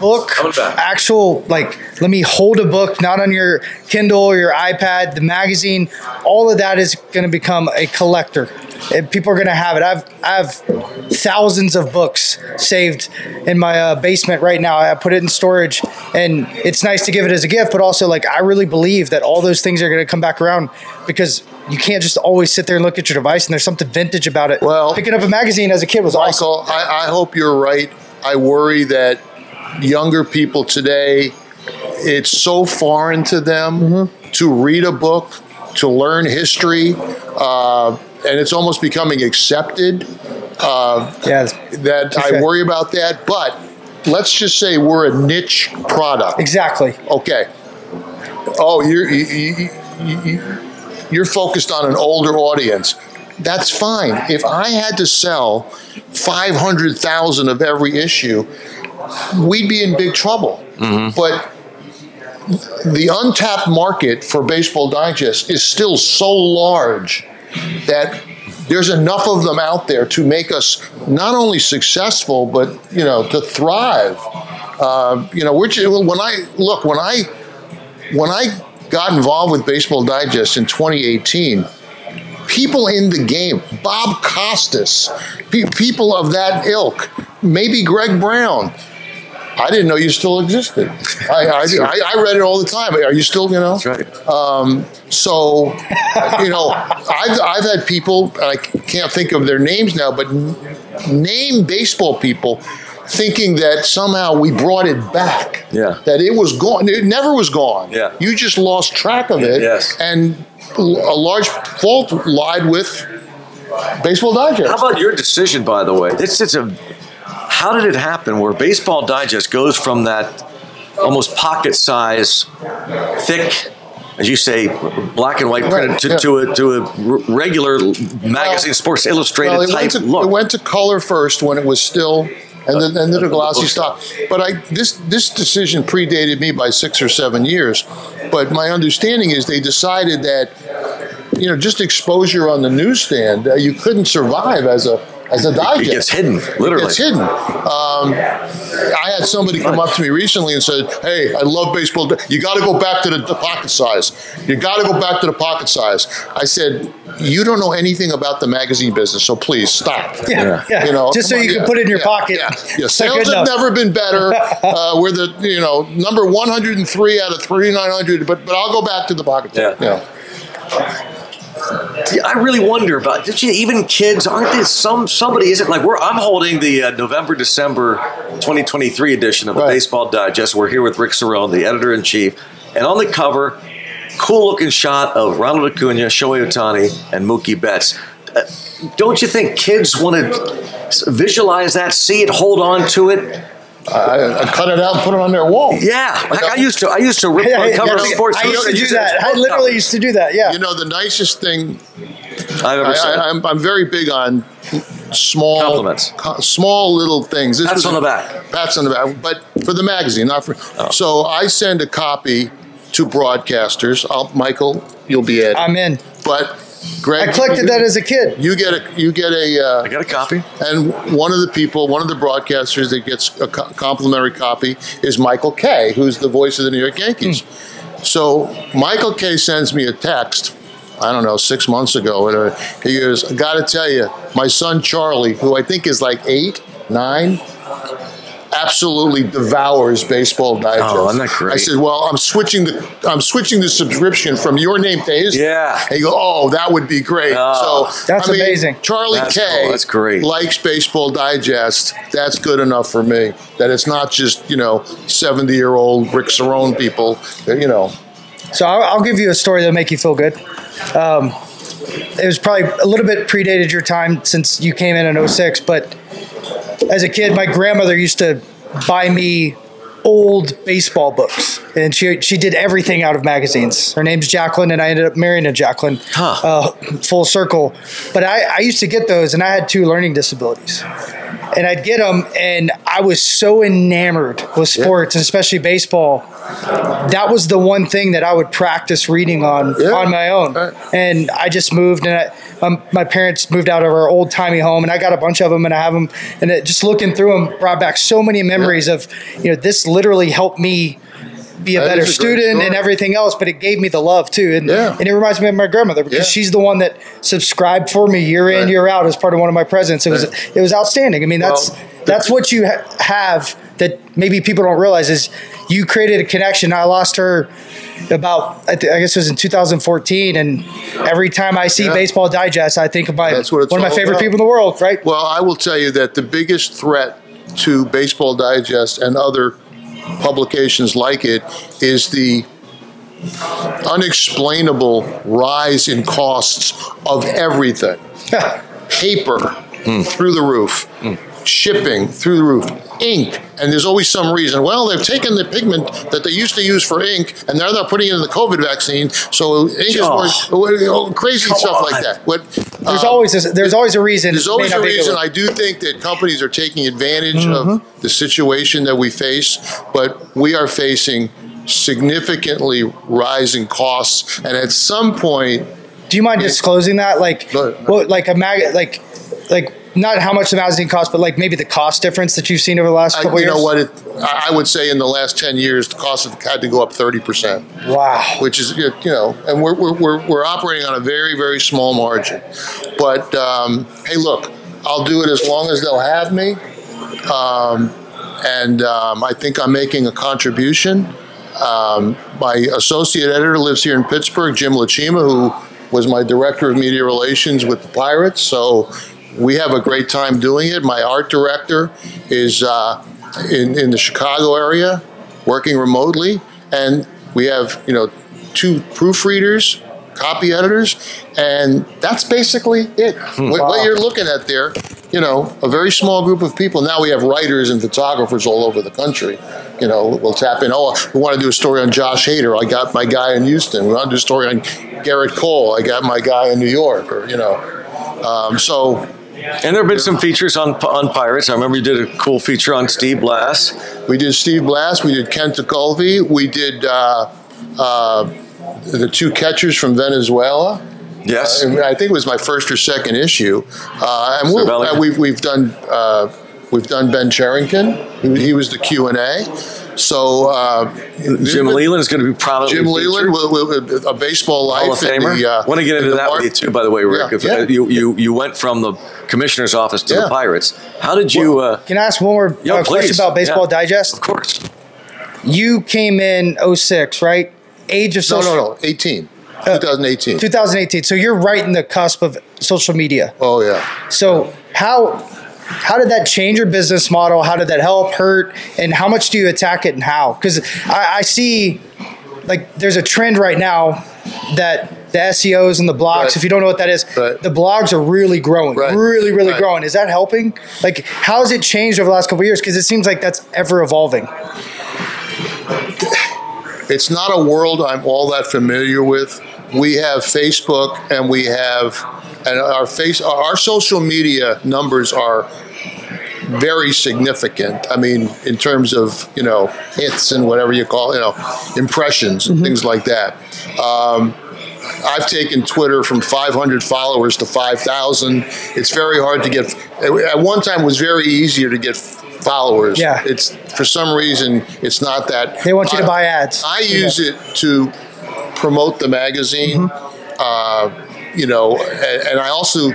book, actual, like, let me hold a book, not on your Kindle or your iPad, the magazine, all of that is going to become a collector. And people are going to have it. I have thousands of books saved in my basement right now. I put it in storage, and it's nice to give it as a gift, but also, like, I really believe that all those things are going to come back around because you can't just always sit there and look at your device, and there's something vintage about it. Well, picking up a magazine as a kid was Michael, awesome. I hope you're right. I worry that younger people today, it's so foreign to them to read a book, to learn history, and it's almost becoming accepted that I worry about that. But let's just say we're a niche product. Exactly. Okay. Oh, you're focused on an older audience. That's fine. If I had to sell 500,000 of every issue, we'd be in big trouble. But the untapped market for Baseball Digest is still so large that there's enough of them out there to make us not only successful, but, you know, to thrive. You know, when I got involved with Baseball Digest in 2018, people in the game, Bob Costas, people of that ilk, maybe Greg Brown. I didn't know you still existed. I read it all the time. Are you still, you know? That's right. So, you know, I've had people, and I can't think of their names now, but name baseball people thinking that somehow we brought it back. Yeah. That it was gone. It never was gone. Yeah. You just lost track of it. Yes. And a large fault lied with Baseball Digest. How about your decision, by the way? How did it happen where Baseball Digest goes from that almost pocket size, thick, as you say, black and white print to a regular magazine, Sports Illustrated type look? It went to color first when it was still, and then the glossy stop. But this decision predated me by 6 or 7 years. But my understanding is they decided that, you know, just exposure on the newsstand, you couldn't survive as a digest. It gets hidden, literally. It gets hidden. I had somebody come up to me recently and said, hey, I love Baseball. You got to go back to the pocket size. You got to go back to the pocket size. I said, you don't know anything about the magazine business, so please stop. You know, just so you can put it in your pocket. Sales have never been better. We're the, you know, number 103 out of 3,900, but I'll go back to the pocket. I really wonder about, did you, even kids, aren't there somebody, isn't like, I'm holding the November, December 2023 edition of a Baseball Digest. We're here with Rick Cerrone, the editor-in-chief. And on the cover, cool-looking shot of Ronald Acuna, Shohei Ohtani, and Mookie Betts. Don't you think kids want to visualize that, see it, hold on to it? I cut it out and put it on their wall. Yeah, like I used to rip my cover sports. I used to do that. I literally used to do that. Yeah. You know, the nicest thing I've ever said. I'm very big on small compliments, small little things. Pats on the back. Pats on the back, but for the magazine, not for. Oh. So I send a copy to broadcasters. Michael, you'll be in. I'm in. But Greg, I collected that as a kid. You get a I got a copy. And one of the broadcasters that gets a complimentary copy is Michael Kay, who's the voice of the New York Yankees. So Michael Kay sends me a text, I don't know, 6 months ago. He goes, I got to tell you, my son Charlie, who I think is like 8, 9, absolutely devours Baseball Digest. Oh, isn't that great? I said, well, I'm switching the subscription from your name to his. Yeah. And you go, oh, that would be great. Oh, so that's amazing. Charlie K likes Baseball Digest. That's good enough for me. That it's not just, 70-year-old Rick Cerrone people. So I'll give you a story that'll make you feel good. It was probably a little bit predated your time since you came in 06, but as a kid, my grandmother used to buy me old baseball books, and she did everything out of magazines. Her name's Jacqueline, and I ended up marrying a Jacqueline, full circle. But I used to get those, and I had 2 learning disabilities. And I'd get them, and I was so enamored with sports, and especially baseball. That was the one thing that I would practice reading on my own. Right. And I just moved, and my parents moved out of our old-timey home, and I got a bunch of them, and I have them. And just looking through them brought back so many memories of, this literally helped me be a better student and everything else, but it gave me the love too. And it reminds me of my grandmother, because she's the one that subscribed for me year in, year out as part of one of my presents. It was outstanding. I mean, that's what you have that maybe people don't realize is you created a connection. I lost her about, I guess it was in 2014. And every time I see Baseball Digest, I think about one of my favorite people in the world, right? Well, I will tell you that the biggest threat to Baseball Digest and other publications like it is the unexplainable rise in costs of everything. Paper through the roof, shipping through the roof, ink, and there's always some reason. Well, they've taken the pigment that they used to use for ink, and now they're putting it in the COVID vaccine, so ink is more crazy stuff like that. There's always a reason. There's always a reason. I do think that companies are taking advantage of the situation that we face, but we are facing significantly rising costs, and at some point... Do you mind disclosing that? Not how much the magazine costs, but like maybe the cost difference that you've seen over the last couple years? I would say in the last 10 years, the cost had to go up 30%. Wow. Which is, and we're operating on a very, very small margin. But, hey, look, I'll do it as long as they'll have me. I think I'm making a contribution. My associate editor lives here in Pittsburgh, Jim Lachima, who was my director of media relations with the Pirates. So... we have a great time doing it. My art director is in the Chicago area, working remotely, and we have 2 proofreaders, copy editors, and that's basically it. What you're looking at there, a very small group of people. Now we have writers and photographers all over the country. We'll tap in. Oh, we want to do a story on Josh Hader. I got my guy in Houston. We want to do a story on Garrett Cole. I got my guy in New York. And there have been some features on Pirates. I remember you did a cool feature on Steve Blass. We did Steve Blass. We did Kent DeCulvey. We did the 2 catchers from Venezuela. Yes. I think it was my first or second issue. We've done Ben Cherington. He was the Q&A. So Jim Leland is going to be prominently featured. Jim Leland with A Baseball Life. Hall of Famer. I want to get into that with you too, by the way, Rick. You went from the commissioner's office to the Pirates. How did you... can I ask one more question about Baseball Digest? Of course. You came in 06, right? Age of social... No, 18. 2018. 2018. So you're right in the cusp of social media. Oh, yeah. So how did that change your business model? How did that help, hurt? And how much do you attack it and how? Because I see, there's a trend right now that the SEOs and the blogs, if you don't know what that is, the blogs are really growing, really growing. Is that helping? How has it changed over the last couple of years? Because it seems like that's ever evolving. It's not a world I'm all that familiar with. We have Facebook and we have... and our social media numbers are very significant. I mean, in terms of, hits and whatever you call, impressions and things like that. I've taken Twitter from 500 followers to 5,000. It's very hard to get. At one time, it was very easier to get followers. Yeah. It's for some reason it's not that. They want you to buy ads. I use it to promote the magazine. Mm-hmm. You know, and I also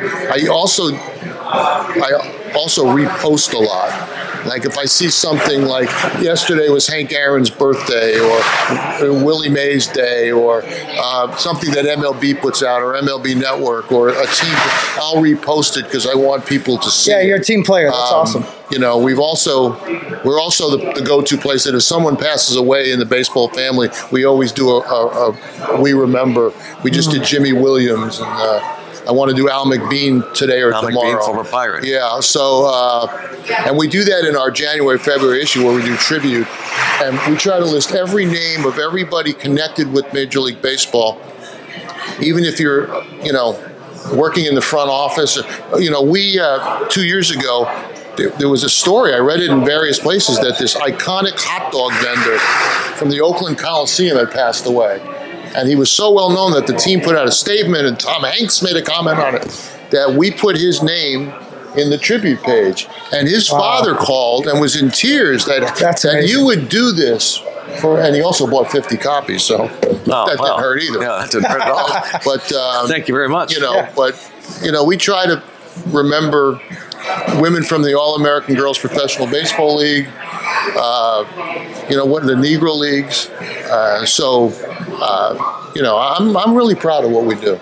repost a lot. Like if I see something like yesterday was Hank Aaron's birthday or Willie Mays day or something that MLB puts out or MLB Network or a team, I'll repost it because I want people to see. Yeah, you're a team player. That's awesome. You know, we're also the go-to place that if someone passes away in the baseball family, we always do a we remember. We just did Jimmy Williams and I want to do Al McBean today or tomorrow. Al McBean, former Pirate. Yeah, so, and we do that in our January, February issue where we do tribute. And we try to list every name of everybody connected with Major League Baseball. Even if you're, you know, working in the front office. You know, we, 2 years ago, there was a story, I read it in various places, that this iconic hot dog vendor from the Oakland Coliseum had passed away. And he was so well known that the team put out a statement, and Tom Hanks made a comment on it, that we put his name in the tribute page. And his father called and was in tears that you would do this. And he also bought 50 copies, so didn't hurt either. Yeah, that didn't hurt at all. But, thank you very much. You know, yeah. But you know, we try to remember women from the All-American Girls Professional Baseball League, you know, what the Negro Leagues. You know, I'm really proud of what we do.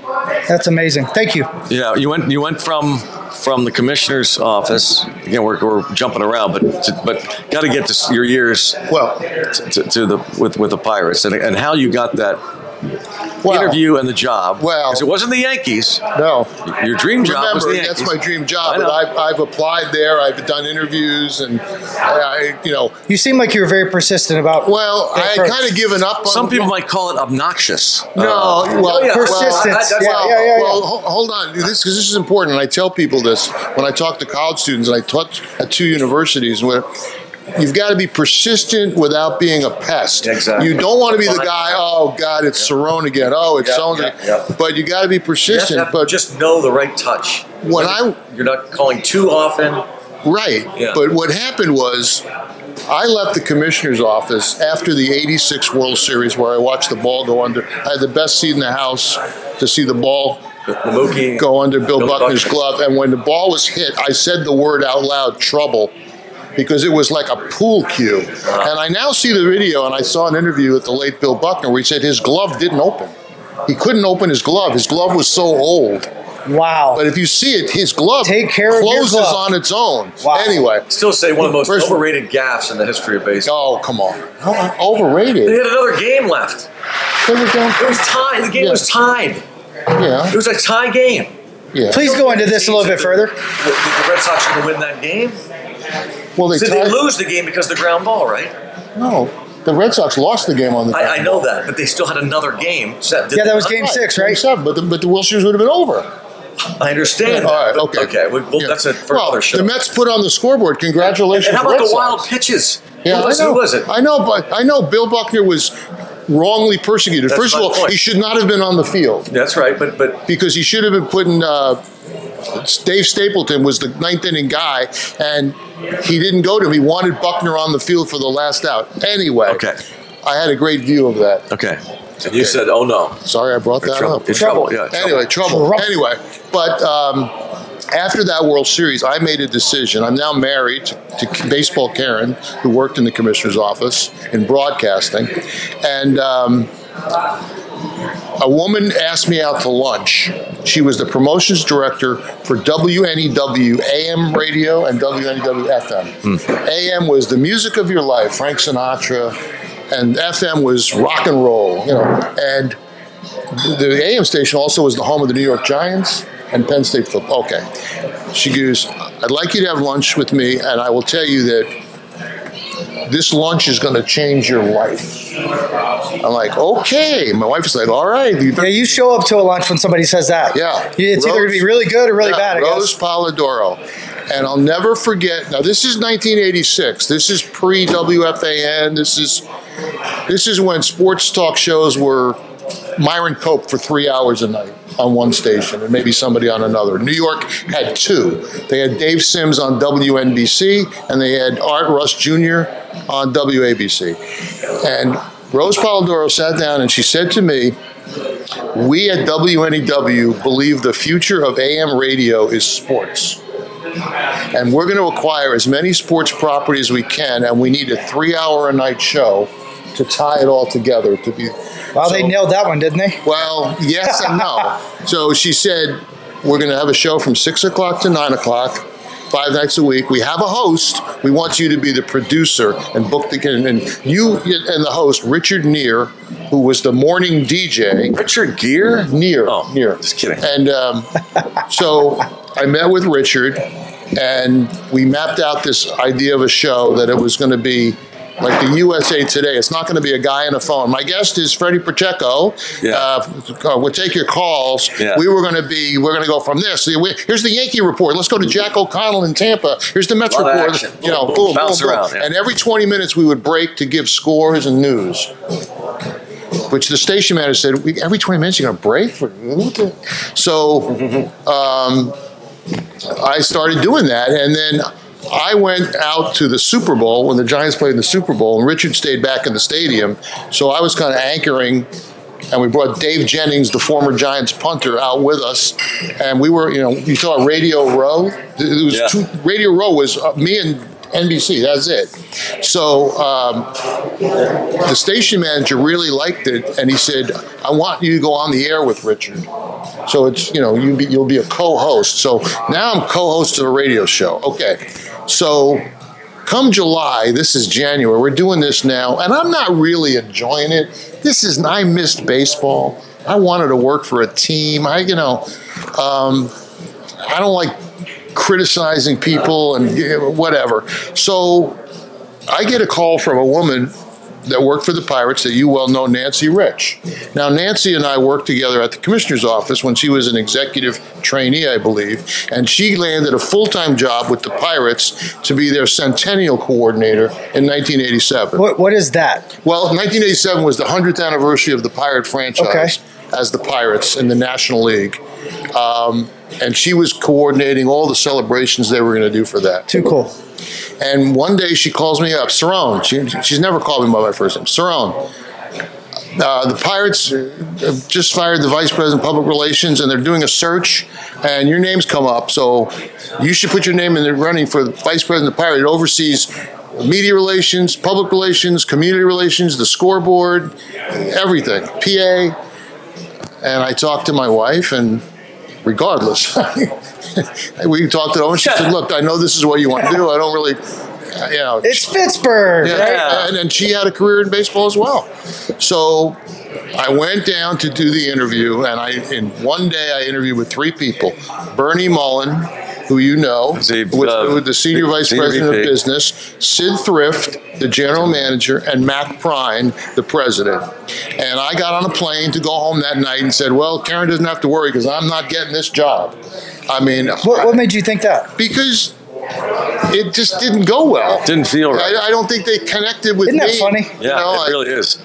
That's amazing. Thank you. Yeah, you went from the commissioner's office. You know, we're jumping around, but got to get to your years. Well, with the Pirates and how you got that. Well, interview and the job. Well, because it wasn't the Yankees. No, your dream job was the Yankees. That's my dream job. But I've applied there. I've done interviews, and I you know. You seem like you were very persistent about. Well, I had kind of given up on. Some people might call it obnoxious. No, persistence. Well, hold on. This is important. And I tell people this when I talk to college students, and I taught at two universities where. You've got to be persistent without being a pest. Exactly. You don't want to be the guy, oh, God, it's Cerrone again. Oh, it's Cerrone. Yeah. But you got to be persistent. But just know the right touch. You're not calling too often. Right. Yeah. But what happened was I left the commissioner's office after the 86 World Series where I watched the ball go under. I had the best seat in the house to see the ball go under Bill Buckner's glove. And when the ball was hit, I said the word out loud, trouble. Because it was like a pool cue. And I now see the video, and I saw an interview with the late Bill Buckner where he said his glove didn't open. He couldn't open his glove. His glove was so old. Wow. But if you see it, his glove closes on its own. Wow. Anyway. Still say one of the most overrated gaffes in the history of baseball. Oh, come on. Overrated? They had another game left. It was tied. The game was tied. Yeah. It was a tie game. Yeah. Please go into this a little bit further. The Red Sox going to win that game? Well, they lose the game because of the ground ball, right? No. The Red Sox lost the game on the ground ball. I know that, but they still had another game. That was game six, right? Game seven, but the World Series would have been over. I understand. All right, okay. Well, that's it for another show. The Mets put on the scoreboard. Congratulations. And how about the wild pitches? Yeah, who was it? I know Bill Buckner was wrongly persecuted. First of all, he should not have been on the field. That's right, but because he should have been put in. Dave Stapleton was the ninth inning guy, and he didn't go to him. He wanted Buckner on the field for the last out. Anyway, I had a great view of that. And you said, oh, no. Sorry I brought that up. Trouble. Yeah, anyway, trouble. Anyway, but after that World Series, I made a decision. I'm now married to Baseball Karen, who worked in the commissioner's office in broadcasting, and a woman asked me out to lunch. She was the promotions director for WNEW AM radio and WNEW FM. AM was the music of your life, Frank Sinatra, and FM was rock and roll, you know. And the AM station also was the home of the New York Giants and Penn State football. Okay. She goes, I'd like you to have lunch with me, and I will tell you that this lunch is going to change your life. I'm like, okay. My wife is like, all right. You show up to a lunch when somebody says that. Yeah. It's either going to be really good or really bad, I guess. Rose Polidoro. And I'll never forget. Now, this is 1986. This is pre-WFAN. This is when sports talk shows were Myron Cope for 3 hours a night on one station and maybe somebody on another. New York had two. They had Dave Sims on WNBC and they had Art Russ Jr. on WABC. And Rose Polidoro sat down and she said to me, we at WNEW believe the future of AM radio is sports. And we're going to acquire as many sports properties as we can, and we need a 3-hour-a-night show to tie it all together. To be well, so, they nailed that one, didn't they? Well, yes and no. So she said, we're going to have a show from 6 o'clock to 9 o'clock. 5 nights a week. We have a host. We want you to be the producer and book the you and the host Richard Neer, who was the morning DJ. Richard Gere? Neer. Oh, Neer. Just kidding. And so I met with Richard, and we mapped out this idea of a show that it was going to be like the USA Today. It's not going to be a guy on a phone. My guest is Freddie Pacheco. Yeah. We'll take your calls. Yeah. We're going to go from this. Here's the Yankee report. Let's go to Jack O'Connell in Tampa. Here's the Mets report. You know, boom, boom, bounce around. Yeah. And every 20 minutes we would break to give scores and news, which the station manager said, every 20 minutes you're going to break? So I started doing that, and then I went out to the Super Bowl when the Giants played in the Super Bowl, and Richard stayed back in the stadium. So I was kind of anchoring, and we brought Dave Jennings, the former Giants punter, out with us. And we were, you know, you saw Radio Row. It was Radio Row was me and NBC, that's it. So the station manager really liked it, and he said, I want you to go on the air with Richard. So it's, you know, you'll be a co-host. So now I'm co-host of a radio show. Okay. So come July, this is January, we're doing this now, and I'm not really enjoying it. I missed baseball. I wanted to work for a team. I don't like criticizing people and whatever. So I get a call from a woman that worked for the Pirates that you well know, Nancy Rich. Now, Nancy and I worked together at the commissioner's office when she was an executive trainee, I believe, and she landed a full-time job with the Pirates to be their centennial coordinator in 1987. What is that? Well, 1987 was the 100th anniversary of the Pirate franchise as the Pirates in the National League. And she was coordinating all the celebrations they were going to do for that. Too cool. And one day she calls me up, Cerrone. She's never called me by my first name. Cerrone, the Pirates just fired the vice president of public relations, and they're doing a search, and your name's come up. So you should put your name in the running for the vice president of the Pirates. It oversees media relations, public relations, community relations, the scoreboard, everything, PA. And I talked to my wife, and regardless, we talked it over. She said, look, I know this is what you want to do. I don't really, you know. It's Pittsburgh, right? And she had a career in baseball as well. So I went down to do the interview, and in one day I interviewed with 3 people. Bernie Mullen, who you know, with the senior vice president of business, Sid Thrift, the general manager, and Mac Prine, the president. And I got on a plane to go home that night and said, well, Karen doesn't have to worry because I'm not getting this job. I mean, what made you think that? Because it just didn't go well. Didn't feel right. I don't think they connected with me. Isn't that funny? Yeah, it really is.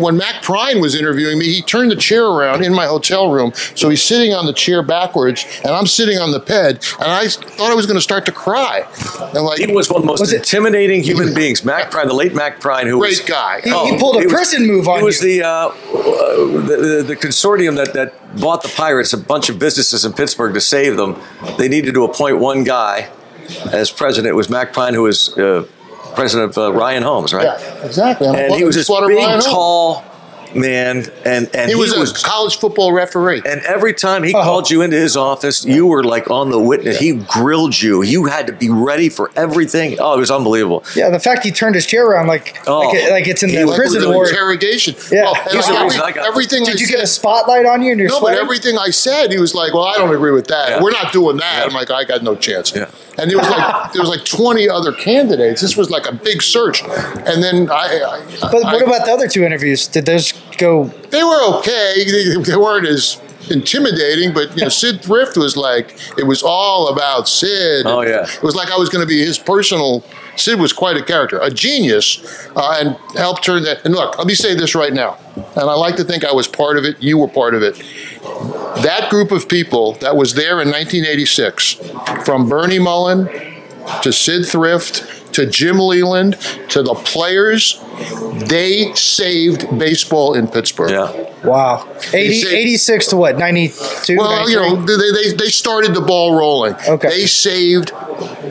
When Mac Prine was interviewing me, he turned the chair around in my hotel room, so he's sitting on the chair backwards, and I'm sitting on the bed, and I thought I was going to start to cry. And he was one of the most intimidating human beings. Mac Prine, the late Mac Prine, who was... Great guy. He pulled a prison move on you. He was the consortium that bought the Pirates, a bunch of businesses in Pittsburgh to save them. They needed to appoint one guy as president. It was Mac Prine, who was president of Ryan Holmes, right? Yeah, exactly. And he was this big, tall man. And he was a college football referee. And every time he called you into his office, you were like on the witness. Yeah. He grilled you. You had to be ready for everything. Oh, it was unbelievable. Yeah, the fact he turned his chair around like it's in the prison ward. Interrogation. Yeah. Did you get a spotlight on you in your sweater? No, but everything I said, he was like, well, I don't agree with that. Yeah. We're not doing that. Yeah. I'm like, I got no chance. Yeah. And it was like, there was like 20 other candidates. This was like a big search. And then But what about the other 2 interviews? Did those go? They were okay. They weren't as intimidating, but you know, Sid Thrift was like, it was all about Sid. Oh, yeah. It was like I was going to be his personal. Sid was quite a character, a genius, and helped turn that. And look, let me say this right now. and I like to think I was part of it, you were part of it. That group of people that was there in 1986, from Bernie Mullen to Sid Thrift to Jim Leland to the players, they saved baseball in Pittsburgh. Yeah. Wow. 86 to what, 92? Well, 93? You know, they started the ball rolling. Okay. They saved.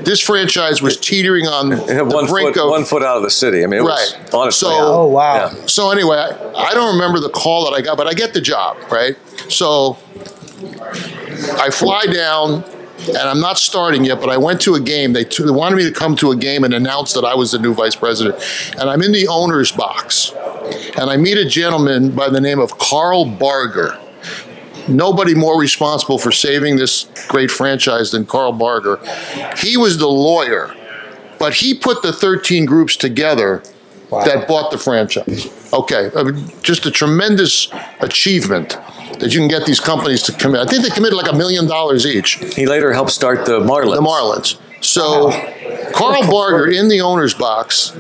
This franchise was teetering on the brink of... 1 foot out of the city. I mean, it was honestly... So, oh, wow. Yeah. So anyway, I don't remember the call that I got, but I get the job, right? So I fly down, and I'm not starting yet, but I went to a game. They wanted me to come to a game and announce that I was the new vice president. And I'm in the owner's box, and I meet a gentleman by the name of Carl Barger. Nobody more responsible for saving this great franchise than Carl Barger. He was the lawyer, but he put the 13 groups together that bought the franchise. Okay, I mean, just a tremendous achievement that you can get these companies to commit. I think they committed like $1 million each. He later helped start the Marlins. The Marlins. So Carl Barger, in the owner's box,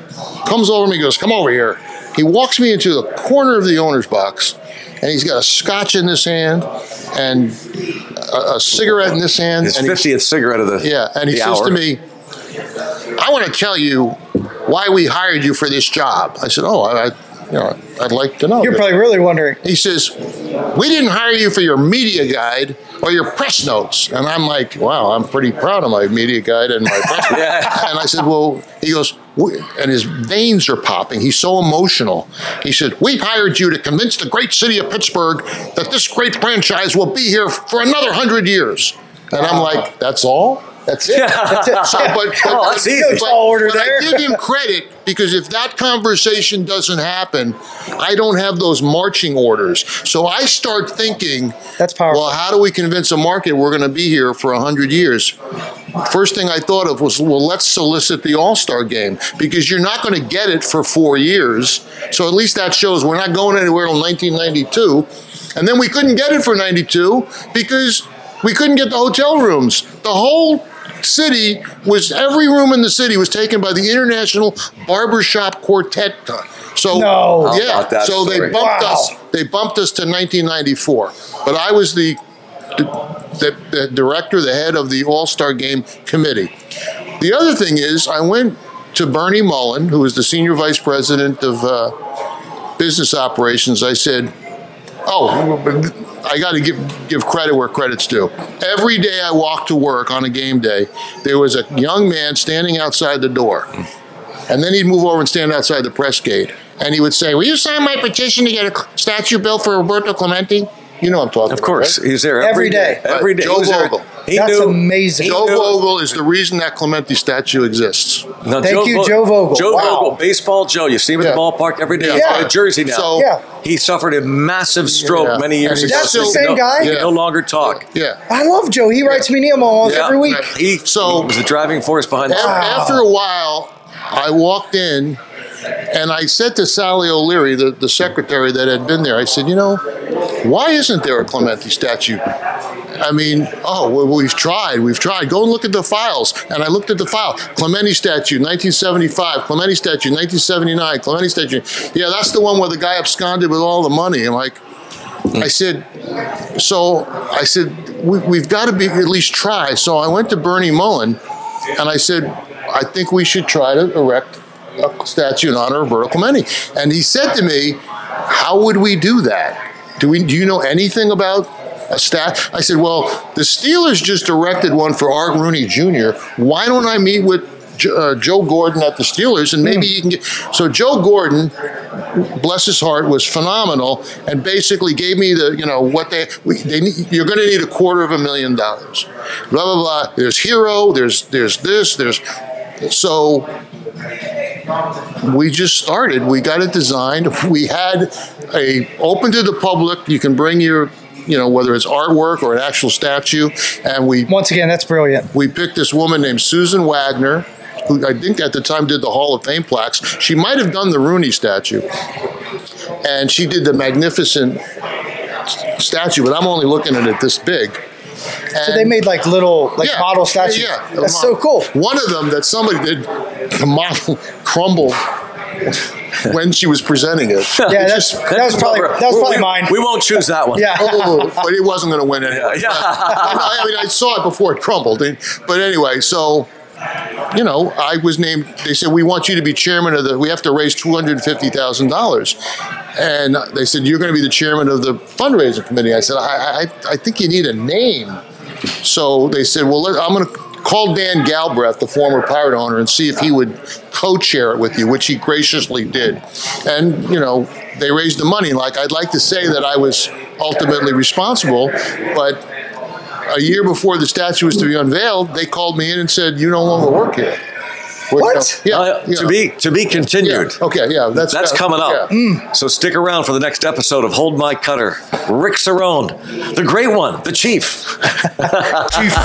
comes over to me and goes, come over here. He walks me into the corner of the owner's box, and he's got a scotch in this hand and a cigarette in this hand. His 50th cigarette of the hour. Yeah, and he says to me, I want to tell you why we hired you for this job. I said, oh, I'd like to know. You're probably really wondering. He says, we didn't hire you for your media guide or your press notes. And I'm like, wow, I'm pretty proud of my media guide and my press notes. Yeah. And I said, well, he goes, and his veins are popping. He's so emotional. He said, we hired you to convince the great city of Pittsburgh that this great franchise will be here for another 100 years. And I'm like, that's all? That's it. That's it. So, but I give him credit, because if that conversation doesn't happen, I don't have those marching orders. So I start thinking, that's powerful. Well, how do we convince a market we're going to be here for 100 years? First thing I thought of was, well, let's solicit the All-Star Game, because you're not going to get it for 4 years. So at least that shows we're not going anywhere until 1992. And then we couldn't get it for 92 because we couldn't get the hotel rooms. The whole city was, every room in the city was taken by the International Barbershop Quartet. So so they bumped us. They bumped us to 1994. But I was the director, the head of the All-Star Game committee. The other thing is, I went to Bernie Mullen, who was the senior vice president of business operations. I said, I got to give credit where credit's due. Every day I walked to work on a game day, there was a young man standing outside the door. And then he'd move over and stand outside the press gate. And he would say, will you sign my petition to get a statue built for Roberto Clemente? You know I'm talking about, of course. Right? He's there every day. Joe Vogel. That's amazing. Joe Vogel is the reason that Clemente statue exists. Now, Thank you, Joe Vogel. Joe Vogel, Baseball Joe. You see him at the ballpark every day. He's got a jersey now. So, he suffered a massive stroke many years ago. That's the same guy? He can no longer talk. Yeah. I love Joe. He writes me Nemo almost every week. He was the driving force behind that. After a while, I walked in, and I said to Sally O'Leary, the secretary that had been there, I said, you know, why isn't there a Clemente statue? I mean, we've tried. Go and look at the files. And I looked at the file. Clemente statue, 1975. Clemente statue, 1979. Clemente statue. Yeah, that's the one where the guy absconded with all the money. I'm like, I said, we've got to at least try. So I went to Bernie Mullen, and I said, I think we should try to erect a statue in honor of Roberto Clemente. And he said to me, how would we do that? Do you know anything about a statue? I said, well, the Steelers just erected one for Art Rooney Jr. Why don't I meet with Joe Gordon at the Steelers, and maybe you can get... So Joe Gordon, bless his heart, was phenomenal, and basically gave me the, you know, what they need. You're going to need $250,000. Blah, blah, blah. There's Hero. There's this. There's... So... we just started. We got it designed. We had a open to the public. You can bring your, you know, whether it's artwork or an actual statue. And we, once again, that's brilliant. We picked this woman named Susan Wagner, who I think at the time did the Hall of Fame plaques. She might have done the Rooney statue, and she did the magnificent statue. But I'm only looking at it this big. And so they made like little model statues. Yeah, that's so cool. One of them that somebody did, the model crumbled when she was presenting it. Yeah, that was probably mine. We won't choose that one. Yeah, but it wasn't going to win anyway. Yeah. I mean, I saw it before it crumbled. But anyway, so. You know, I was named, they said, we want you to be chairman of the, we have to raise $250,000. And they said, you're going to be the chairman of the fundraiser committee. I said, I think you need a name. So they said, well, I'm going to call Dan Galbraith, the former Pirate owner, and see if he would co-chair it with you, which he graciously did. And, you know, they raised the money. Like, I'd like to say that I was ultimately responsible, but a year before the statue was to be unveiled, they called me in and said, "You no longer work here." What? Yeah, yeah. To be continued. Yeah. Okay, yeah, that's coming up. Yeah. So stick around for the next episode of Hold My Cutter. Rick Cerrone, the great one, the chief. Chief.